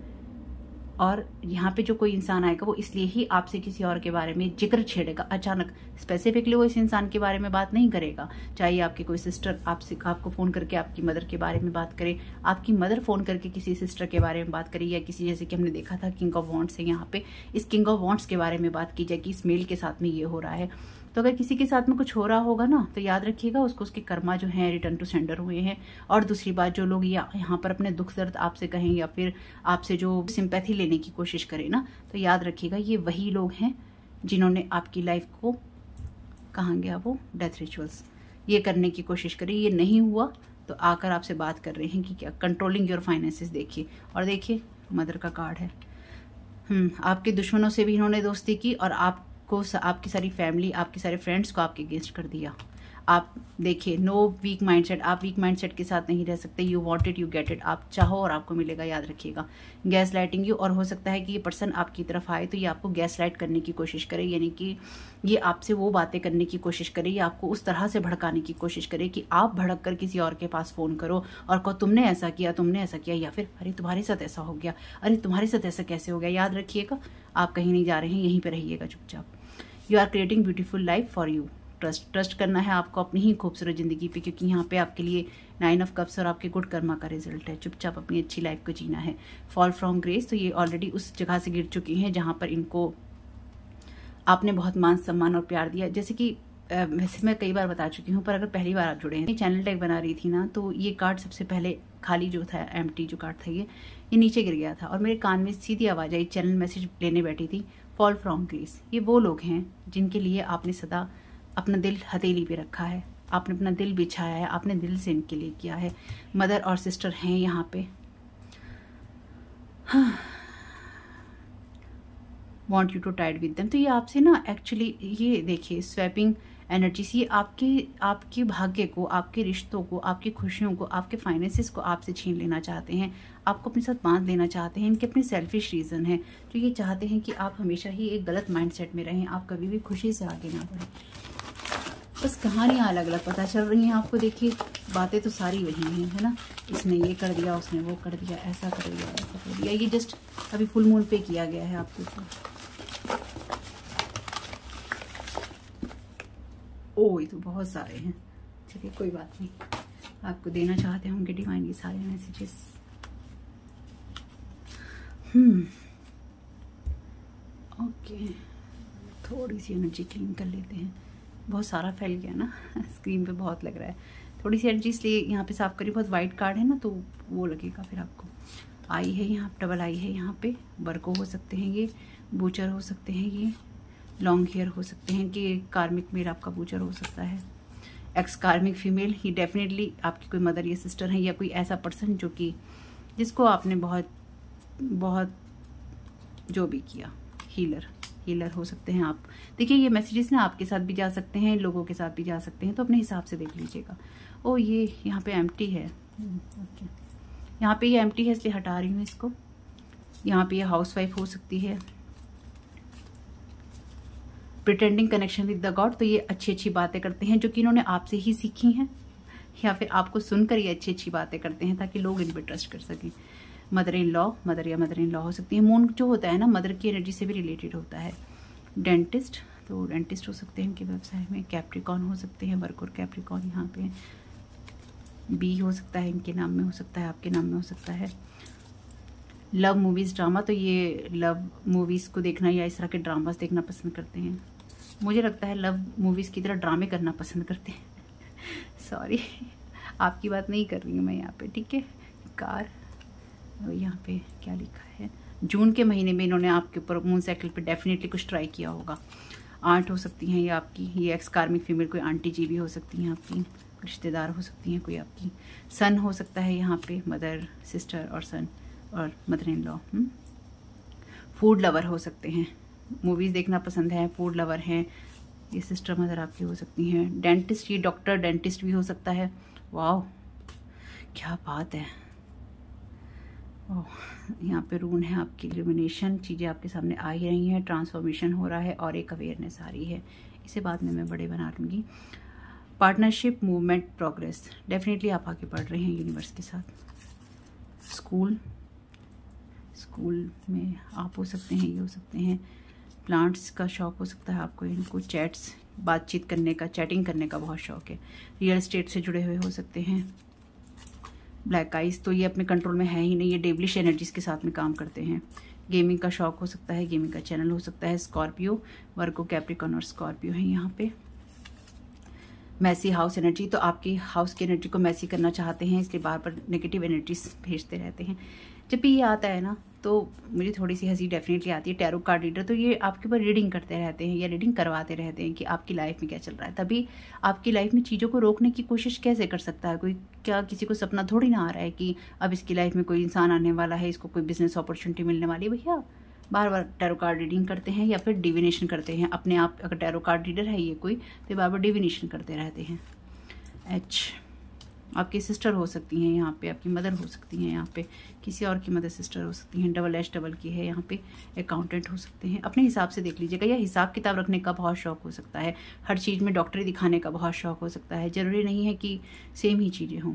और यहाँ पे जो कोई इंसान आएगा वो इसलिए ही आपसे किसी और के बारे में जिक्र छेड़ेगा अचानक, स्पेसिफिकली वो इस इंसान के बारे में बात नहीं करेगा। चाहे आपके कोई सिस्टर आपसे आपको फ़ोन करके आपकी मदर के बारे में बात करे, आपकी मदर फ़ोन करके किसी सिस्टर के बारे में बात करे, या किसी जैसे कि हमने देखा था किंग ऑफ वॉन्ट्स है, यहाँ पे इस किंग ऑफ वॉन्ट्स के बारे में बात की जाए कि इस मेल के साथ में ये हो रहा है। तो अगर किसी के साथ में कुछ हो रहा होगा ना, तो याद रखिएगा उसको उसके कर्मा जो हैं रिटर्न टू सेंडर हुए हैं। और दूसरी बात, जो लोग या यहाँ पर अपने दुख दर्द आपसे कहें या फिर आपसे जो सिंपैथी लेने की कोशिश करें ना, तो याद रखिएगा ये वही लोग हैं जिन्होंने आपकी लाइफ को कहाँ गया वो डेथ रिचुअल्स ये करने की कोशिश करी, ये नहीं हुआ तो आकर आपसे बात कर रहे हैं कि क्या कंट्रोलिंग योर फाइनेंसेस। देखिए और देखिए मदर का कार्ड है, आपके दुश्मनों से भी इन्होंने दोस्ती की और आप को आपकी सारी फैमिली आपके सारे फ्रेंड्स को आपके अगेंस्ट कर दिया। आप देखिए नो वीक माइंडसेट, आप वीक माइंडसेट के साथ नहीं रह सकते। You want it you get it, आप चाहो और आपको मिलेगा, याद रखिएगा। गैस लाइटिंग यू, और हो सकता है कि ये पर्सन आपकी तरफ आए तो ये आपको गैस लाइट करने की कोशिश करे, यानी कि ये आपसे वो बातें करने की कोशिश करे या आपको उस तरह से भड़काने की कोशिश करे कि आप भड़क कर किसी और के पास फ़ोन करो और कहो तुमने ऐसा किया, तुमने ऐसा किया, या फिर अरे तुम्हारे साथ ऐसा हो गया, अरे तुम्हारे साथ ऐसा कैसे हो गया। याद रखिएगा आप कहीं नहीं जा रहे हैं, यहीं पर रहिएगा चुपचाप। You are creating beautiful life for you. Trust trust करना है आपको अपनी ही खूबसूरत ज़िंदगी पे, क्योंकि यहाँ पे आपके लिए नाइन ऑफ कप्स और आपके गुड कर्मा का रिजल्ट है। चुपचाप अपनी अच्छी लाइफ को जीना है। फॉल फ्रॉम ग्रेस, तो ये ऑलरेडी उस जगह से गिर चुकी हैं जहाँ पर इनको आपने बहुत मान सम्मान और प्यार दिया। जैसे कि वैसे मैं कई बार बता चुकी हूँ, पर अगर पहली बार आप जुड़े हैं, चैनल टैग बना रही थी ना, तो ये कार्ड सबसे पहले खाली जो था, एम्प्टी जो कार्ड था, ये ये नीचे गिर गया था और मेरे कान में सीधी आवाज़ आई, चैनल मैसेज लेने बैठी थी। फॉल फ्रॉम ग्रेस, ये वो लोग हैं जिनके लिए आपने सदा अपना दिल हथेली पे रखा है, आपने अपना दिल बिछाया है, आपने दिल से इनके लिए किया है। मदर और सिस्टर हैं यहाँ पे। Want you to tied with them, तो ये आपसे ना एक्चुअली ये देखिए स्वैपिंग एनर्जीज, ये आपके आपके भाग्य को, आपके रिश्तों को, आपकी खुशियों को, आपके फाइनेंसिस को आपसे छीन लेना चाहते हैं, आपको अपने साथ बांध लेना चाहते हैं। इनके अपने सेल्फिश रीज़न हैं, तो ये चाहते हैं कि आप हमेशा ही एक गलत माइंडसेट में रहें, आप कभी भी खुशी से आगे ना बढ़ें। बस कहानियाँ अलग अलग पता चल रही हैं आपको। देखिए बातें तो सारी वही हैं, है ना। इसने ये कर दिया, उसने वो कर दिया, ऐसा कर दिया, ऐसा कर दिया। ये जस्ट अभी फुल मून पे किया गया है आपके ऊपर। ओ ये तो बहुत सारे हैं, चलिए कोई बात नहीं, आपको देना चाहते होंगे डिवाइन ये सारे मैसेजेस। हम्म ओके, थोड़ी सी एनर्जी क्लीन कर लेते हैं, बहुत सारा फैल गया ना स्क्रीन पे, बहुत लग रहा है। थोड़ी सी एनर्जी इसलिए यहाँ पे साफ करी, बहुत वाइट कार्ड है ना, तो वो लगेगा फिर आपको। आई है यहाँ, डबल आई है यहाँ पे। वर्को हो सकते हैं ये, बूचर हो सकते हैं ये, लॉन्ग हेयर हो सकते हैं कि कार्मिक मेल आपका बूचर हो सकता है। एक्स कार्मिक फीमेल, ये डेफिनेटली आपकी कोई मदर या सिस्टर है या कोई ऐसा पर्सन जो कि जिसको आपने बहुत बहुत जो भी किया। हीलर हीलर हो सकते हैं आप। देखिए ये मैसेजेस ना आपके साथ भी जा सकते हैं, लोगों के साथ भी जा सकते हैं, तो अपने हिसाब से देख लीजिएगा। ओ ये यहाँ पे एम्प्टी है, ओके यहाँ पे ये एम्प्टी है इसलिए हटा रही हूँ इसको। यहाँ पे ये हाउसवाइफ हो सकती है। Pretending connection with the God, तो ये अच्छी अच्छी बातें करते हैं जो कि इन्होंने आपसे ही सीखी हैं या फिर आपको सुनकर ये अच्छी अच्छी बातें करते हैं ताकि लोग इन पर ट्रस्ट कर सकें। मदर इन लॉ, मदर या मदर इन लॉ हो सकती है। मून जो होता है ना मदर की एनर्जी से भी रिलेटेड होता है। डेंटिस्ट, तो डेंटिस्ट हो सकते हैं इनके व्यवसाय में। कैप्रिकॉन हो सकते हैं, वर्क और कैप्रिकॉन यहाँ पे। बी हो सकता है, इनके नाम में हो सकता है, आपके नाम में हो सकता है। लव मूवीज़ ड्रामा, तो ये लव मूवीज़ को देखना या इस तरह के ड्रामास देखना पसंद करते हैं। मुझे लगता है लव मूवीज़ की तरह ड्रामे करना पसंद करते हैं सॉरी आपकी बात नहीं कर रही हूँ मैं यहाँ पर, ठीक है। कार, यहाँ पे क्या लिखा है, जून के महीने में इन्होंने आपके ऊपर मून साइकिल पे डेफिनेटली कुछ ट्राई किया होगा। आंट हो सकती हैं ये आपकी, ये एक्स कार्मिक फीमेल कोई आंटी जी भी हो सकती हैं आपकी, रिश्तेदार हो सकती हैं कोई आपकी। सन हो सकता है यहाँ पे, मदर सिस्टर और सन और mother in law. Food lover हो सकते हैं, मूवीज़ देखना पसंद है, फूड लवर हैं, ये सिस्टर मदर आपकी हो सकती हैं, डेंटिस्ट, ये डॉक्टर डेंटिस्ट भी हो सकता है। वाह क्या बात है। ओह यहाँ पे रून है आपकी, इल्यूमिनेशन, चीज़ें आपके सामने आ ही रही हैं, ट्रांसफॉर्मेशन हो रहा है और एक अवेयरनेस आ रही है। इसे बाद में मैं बड़े बना लूँगी। पार्टनरशिप, मूवमेंट, प्रोग्रेस, डेफिनेटली आप आगे बढ़ रहे हैं यूनिवर्स के साथ। स्कूल, स्कूल में आप हो सकते हैं, ये हो सकते हैं। प्लांट्स का शौक़ हो सकता है आपको, इनको चैट्स, बातचीत करने का, चैटिंग करने का बहुत शौक़ है। रियल एस्टेट से जुड़े हुए हो सकते हैं। ब्लैक आइज तो ये अपने कंट्रोल में है ही नहीं, ये डेविलिश एनर्जीज़ के साथ में काम करते हैं। गेमिंग का शौक़ हो सकता है, गेमिंग का चैनल हो सकता है। स्कॉर्पियो, वर्गो, कैप्रिकॉन और स्कॉर्पियो हैं यहाँ पे। मैसी हाउस एनर्जी, तो आपकी हाउस की एनर्जी को मैसी करना चाहते हैं, इसलिए बार बार नेगेटिव एनर्जीज भेजते रहते हैं। जब भी ये आता है ना तो मुझे थोड़ी सी हंसी डेफिनेटली आती है। टैरो कार्ड रीडर तो ये आपके ऊपर रीडिंग करते रहते हैं या रीडिंग करवाते रहते हैं कि आपकी लाइफ में क्या चल रहा है। तभी आपकी लाइफ में चीज़ों को रोकने की कोशिश कैसे कर सकता है कोई? क्या किसी को सपना थोड़ी ना आ रहा है कि अब इसकी लाइफ में कोई इंसान आने वाला है, इसको कोई बिजनेस अपॉर्चुनिटी मिलने वाली है। भैया बार बार टैरो कार्ड रीडिंग करते हैं या फिर डिविनेशन करते हैं अपने आप। अगर टैरो कार्ड रीडर है ये कोई तो बार बार डिविनेशन करते रहते हैं। एच आपकी सिस्टर हो सकती हैं यहाँ पे, आपकी मदर हो सकती हैं यहाँ पे, किसी और की मदर सिस्टर हो सकती हैं। डबल एच डबल की है यहाँ पे। अकाउंटेंट हो सकते हैं, अपने हिसाब से देख लीजिएगा। या हिसाब किताब रखने का बहुत शौक़ हो सकता है। हर चीज़ में डॉक्टरी दिखाने का बहुत शौक़ हो सकता है। ज़रूरी नहीं है कि सेम ही चीज़ें हों।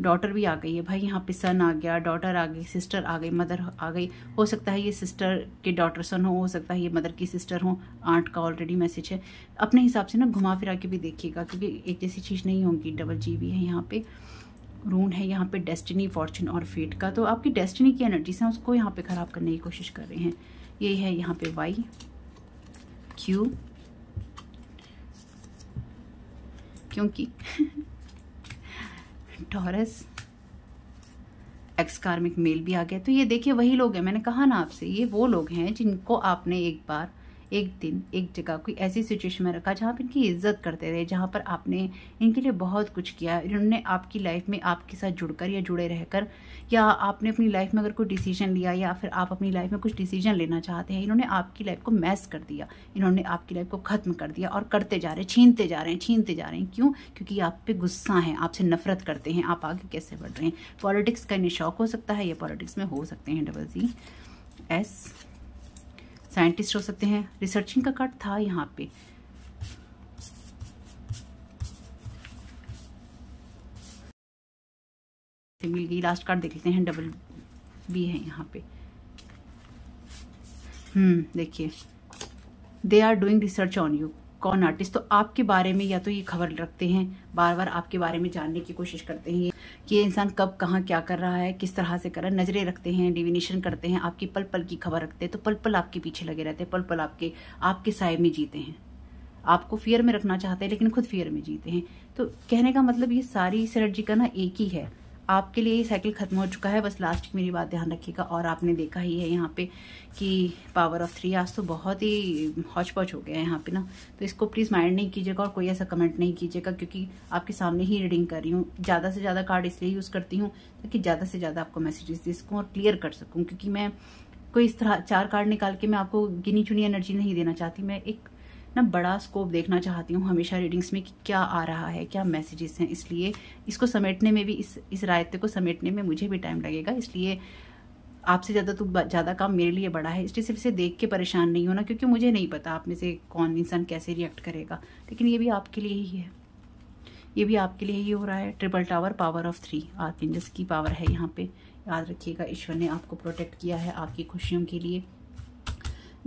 डॉटर भी आ गई है भाई यहाँ पे, सन आ गया, डॉटर आ गई, सिस्टर आ गई, मदर आ गई। हो सकता है ये सिस्टर के डॉटर सन हो, हो सकता है ये मदर की सिस्टर हो। आंट का ऑलरेडी मैसेज है। अपने हिसाब से ना घुमा फिरा के भी देखिएगा क्योंकि एक जैसी चीज़ नहीं होगी। डबल जी भी है यहाँ पे। रून है यहाँ पे डेस्टिनी, फॉर्चून और फेट का, तो आपकी डेस्टिनी की एनर्जीज हैं, उसको यहाँ पर ख़राब करने की कोशिश कर रहे हैं। ये है यहाँ पर वाई, क्यू, क्योंकि टॉरस, एक्स कार्मिक मेल भी आ गया। तो ये देखिए वही लोग हैं, मैंने कहा ना आपसे, ये वो लोग हैं जिनको आपने एक बार, एक दिन, एक जगह कोई ऐसी सिचुएशन में रखा जहाँ पर इनकी इज्जत करते रहे, जहाँ पर आपने इनके लिए बहुत कुछ किया। इन्होंने आपकी लाइफ में आपके साथ जुड़कर या जुड़े रहकर, या आपने अपनी लाइफ में अगर कोई डिसीजन लिया या फिर आप अपनी लाइफ में कुछ डिसीजन लेना चाहते हैं, इन्होंने आपकी लाइफ को मैस कर दिया, इन्होंने आपकी लाइफ को ख़त्म कर दिया और करते जा रहे, छीनते जा रहे हैं, छीनते जा रहे हैं। क्यों? क्योंकि आप पे गुस्सा है, आपसे नफरत करते हैं। आप आगे कैसे बढ़ रहे हैं? पॉलिटिक्स का इन्हें शौक हो सकता है, ये पॉलिटिक्स में हो सकते हैं। डबल जी एस, साइंटिस्ट हो सकते हैं। रिसर्चिंग का कार्ड था यहाँ पे। मिल गई, लास्ट कार्ड देख लेते हैं। डबल बी है यहाँ पे। हम्म देखिए, they are doing research on you. कौन? आर्टिस्ट। तो आपके बारे में या तो ये खबर रखते हैं, बार बार आपके बारे में जानने की कोशिश करते हैं कि ये इंसान कब, कहाँ, क्या कर रहा है, किस तरह से कर रहा है। नजरें रखते हैं, डिविनेशन करते हैं, आपकी पल पल की खबर रखते हैं। तो पल पल आपके पीछे लगे रहते हैं, पल पल आपके आपके साय में जीते हैं। आपको फियर में रखना चाहते हैं लेकिन खुद फियर में जीते हैं। तो कहने का मतलब ये सारी एनर्जी का ना एक ही है। आपके लिए ये साइकिल खत्म हो चुका है, बस लास्ट की मेरी बात ध्यान रखिएगा। और आपने देखा ही है यहाँ पे कि पावर ऑफ थ्री, आज तो बहुत ही हौच पौच हो गया है यहाँ पे ना, तो इसको प्लीज़ माइंड नहीं कीजिएगा और कोई ऐसा कमेंट नहीं कीजिएगा क्योंकि आपके सामने ही रीडिंग कर रही हूँ। ज़्यादा से ज़्यादा कार्ड इसलिए यूज़ करती हूँ ताकि ज़्यादा से ज़्यादा आपको मैसेजेस दे सकूँ और क्लियर कर सकूँ, क्योंकि मैं कोई इस तरह चार कार्ड निकाल के मैं आपको गिनी चुनी एनर्जी नहीं देना चाहती। मैं एक ना बड़ा स्कोप देखना चाहती हूँ हमेशा रीडिंग्स में कि क्या आ रहा है, क्या मैसेजेस हैं। इसलिए इसको समेटने में भी, इस इस रायते को समेटने में मुझे भी टाइम लगेगा। इसलिए आपसे ज़्यादा तो ज़्यादा काम मेरे लिए बड़ा है, इसलिए सिर्फ इसे देख के परेशान नहीं होना क्योंकि मुझे नहीं पता आप में से कौन इंसान कैसे रिएक्ट करेगा। लेकिन ये भी आपके लिए ही है, ये भी आपके लिए ही हो रहा है। Triple tower, power of three, archangels की पावर है यहाँ पर। याद रखिएगा ईश्वर ने आपको प्रोटेक्ट किया है आपकी खुशियों के लिए।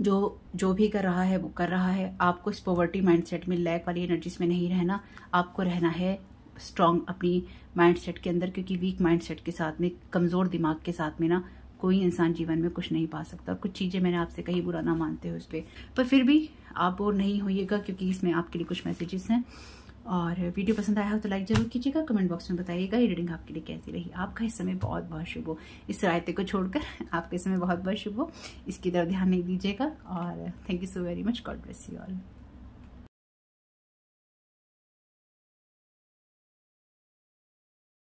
जो जो भी कर रहा है वो कर रहा है। आपको इस पॉवर्टी माइंडसेट में, लैक वाली एनर्जीज में नहीं रहना। आपको रहना है स्ट्रांग अपनी माइंडसेट के अंदर, क्योंकि वीक माइंडसेट के साथ में, कमज़ोर दिमाग के साथ में ना कोई इंसान जीवन में कुछ नहीं पा सकता। और कुछ चीज़ें मैंने आपसे कही, बुरा ना मानते हो उस पर, पर फिर भी आप बोर नहीं होइएगा क्योंकि इसमें आपके लिए कुछ मैसेजेस हैं। और वीडियो पसंद आया हो तो लाइक जरूर कीजिएगा, कमेंट बॉक्स में बताइएगा ये रीडिंग आपके लिए कैसी रही। आपका इस समय बहुत बहुत शुभ हो। इस रायते को छोड़कर आपका इस समय बहुत बहुत शुभ हो। इसकी तरफ ध्यान नहीं दीजिएगा। और thank you so very much. God bless you all.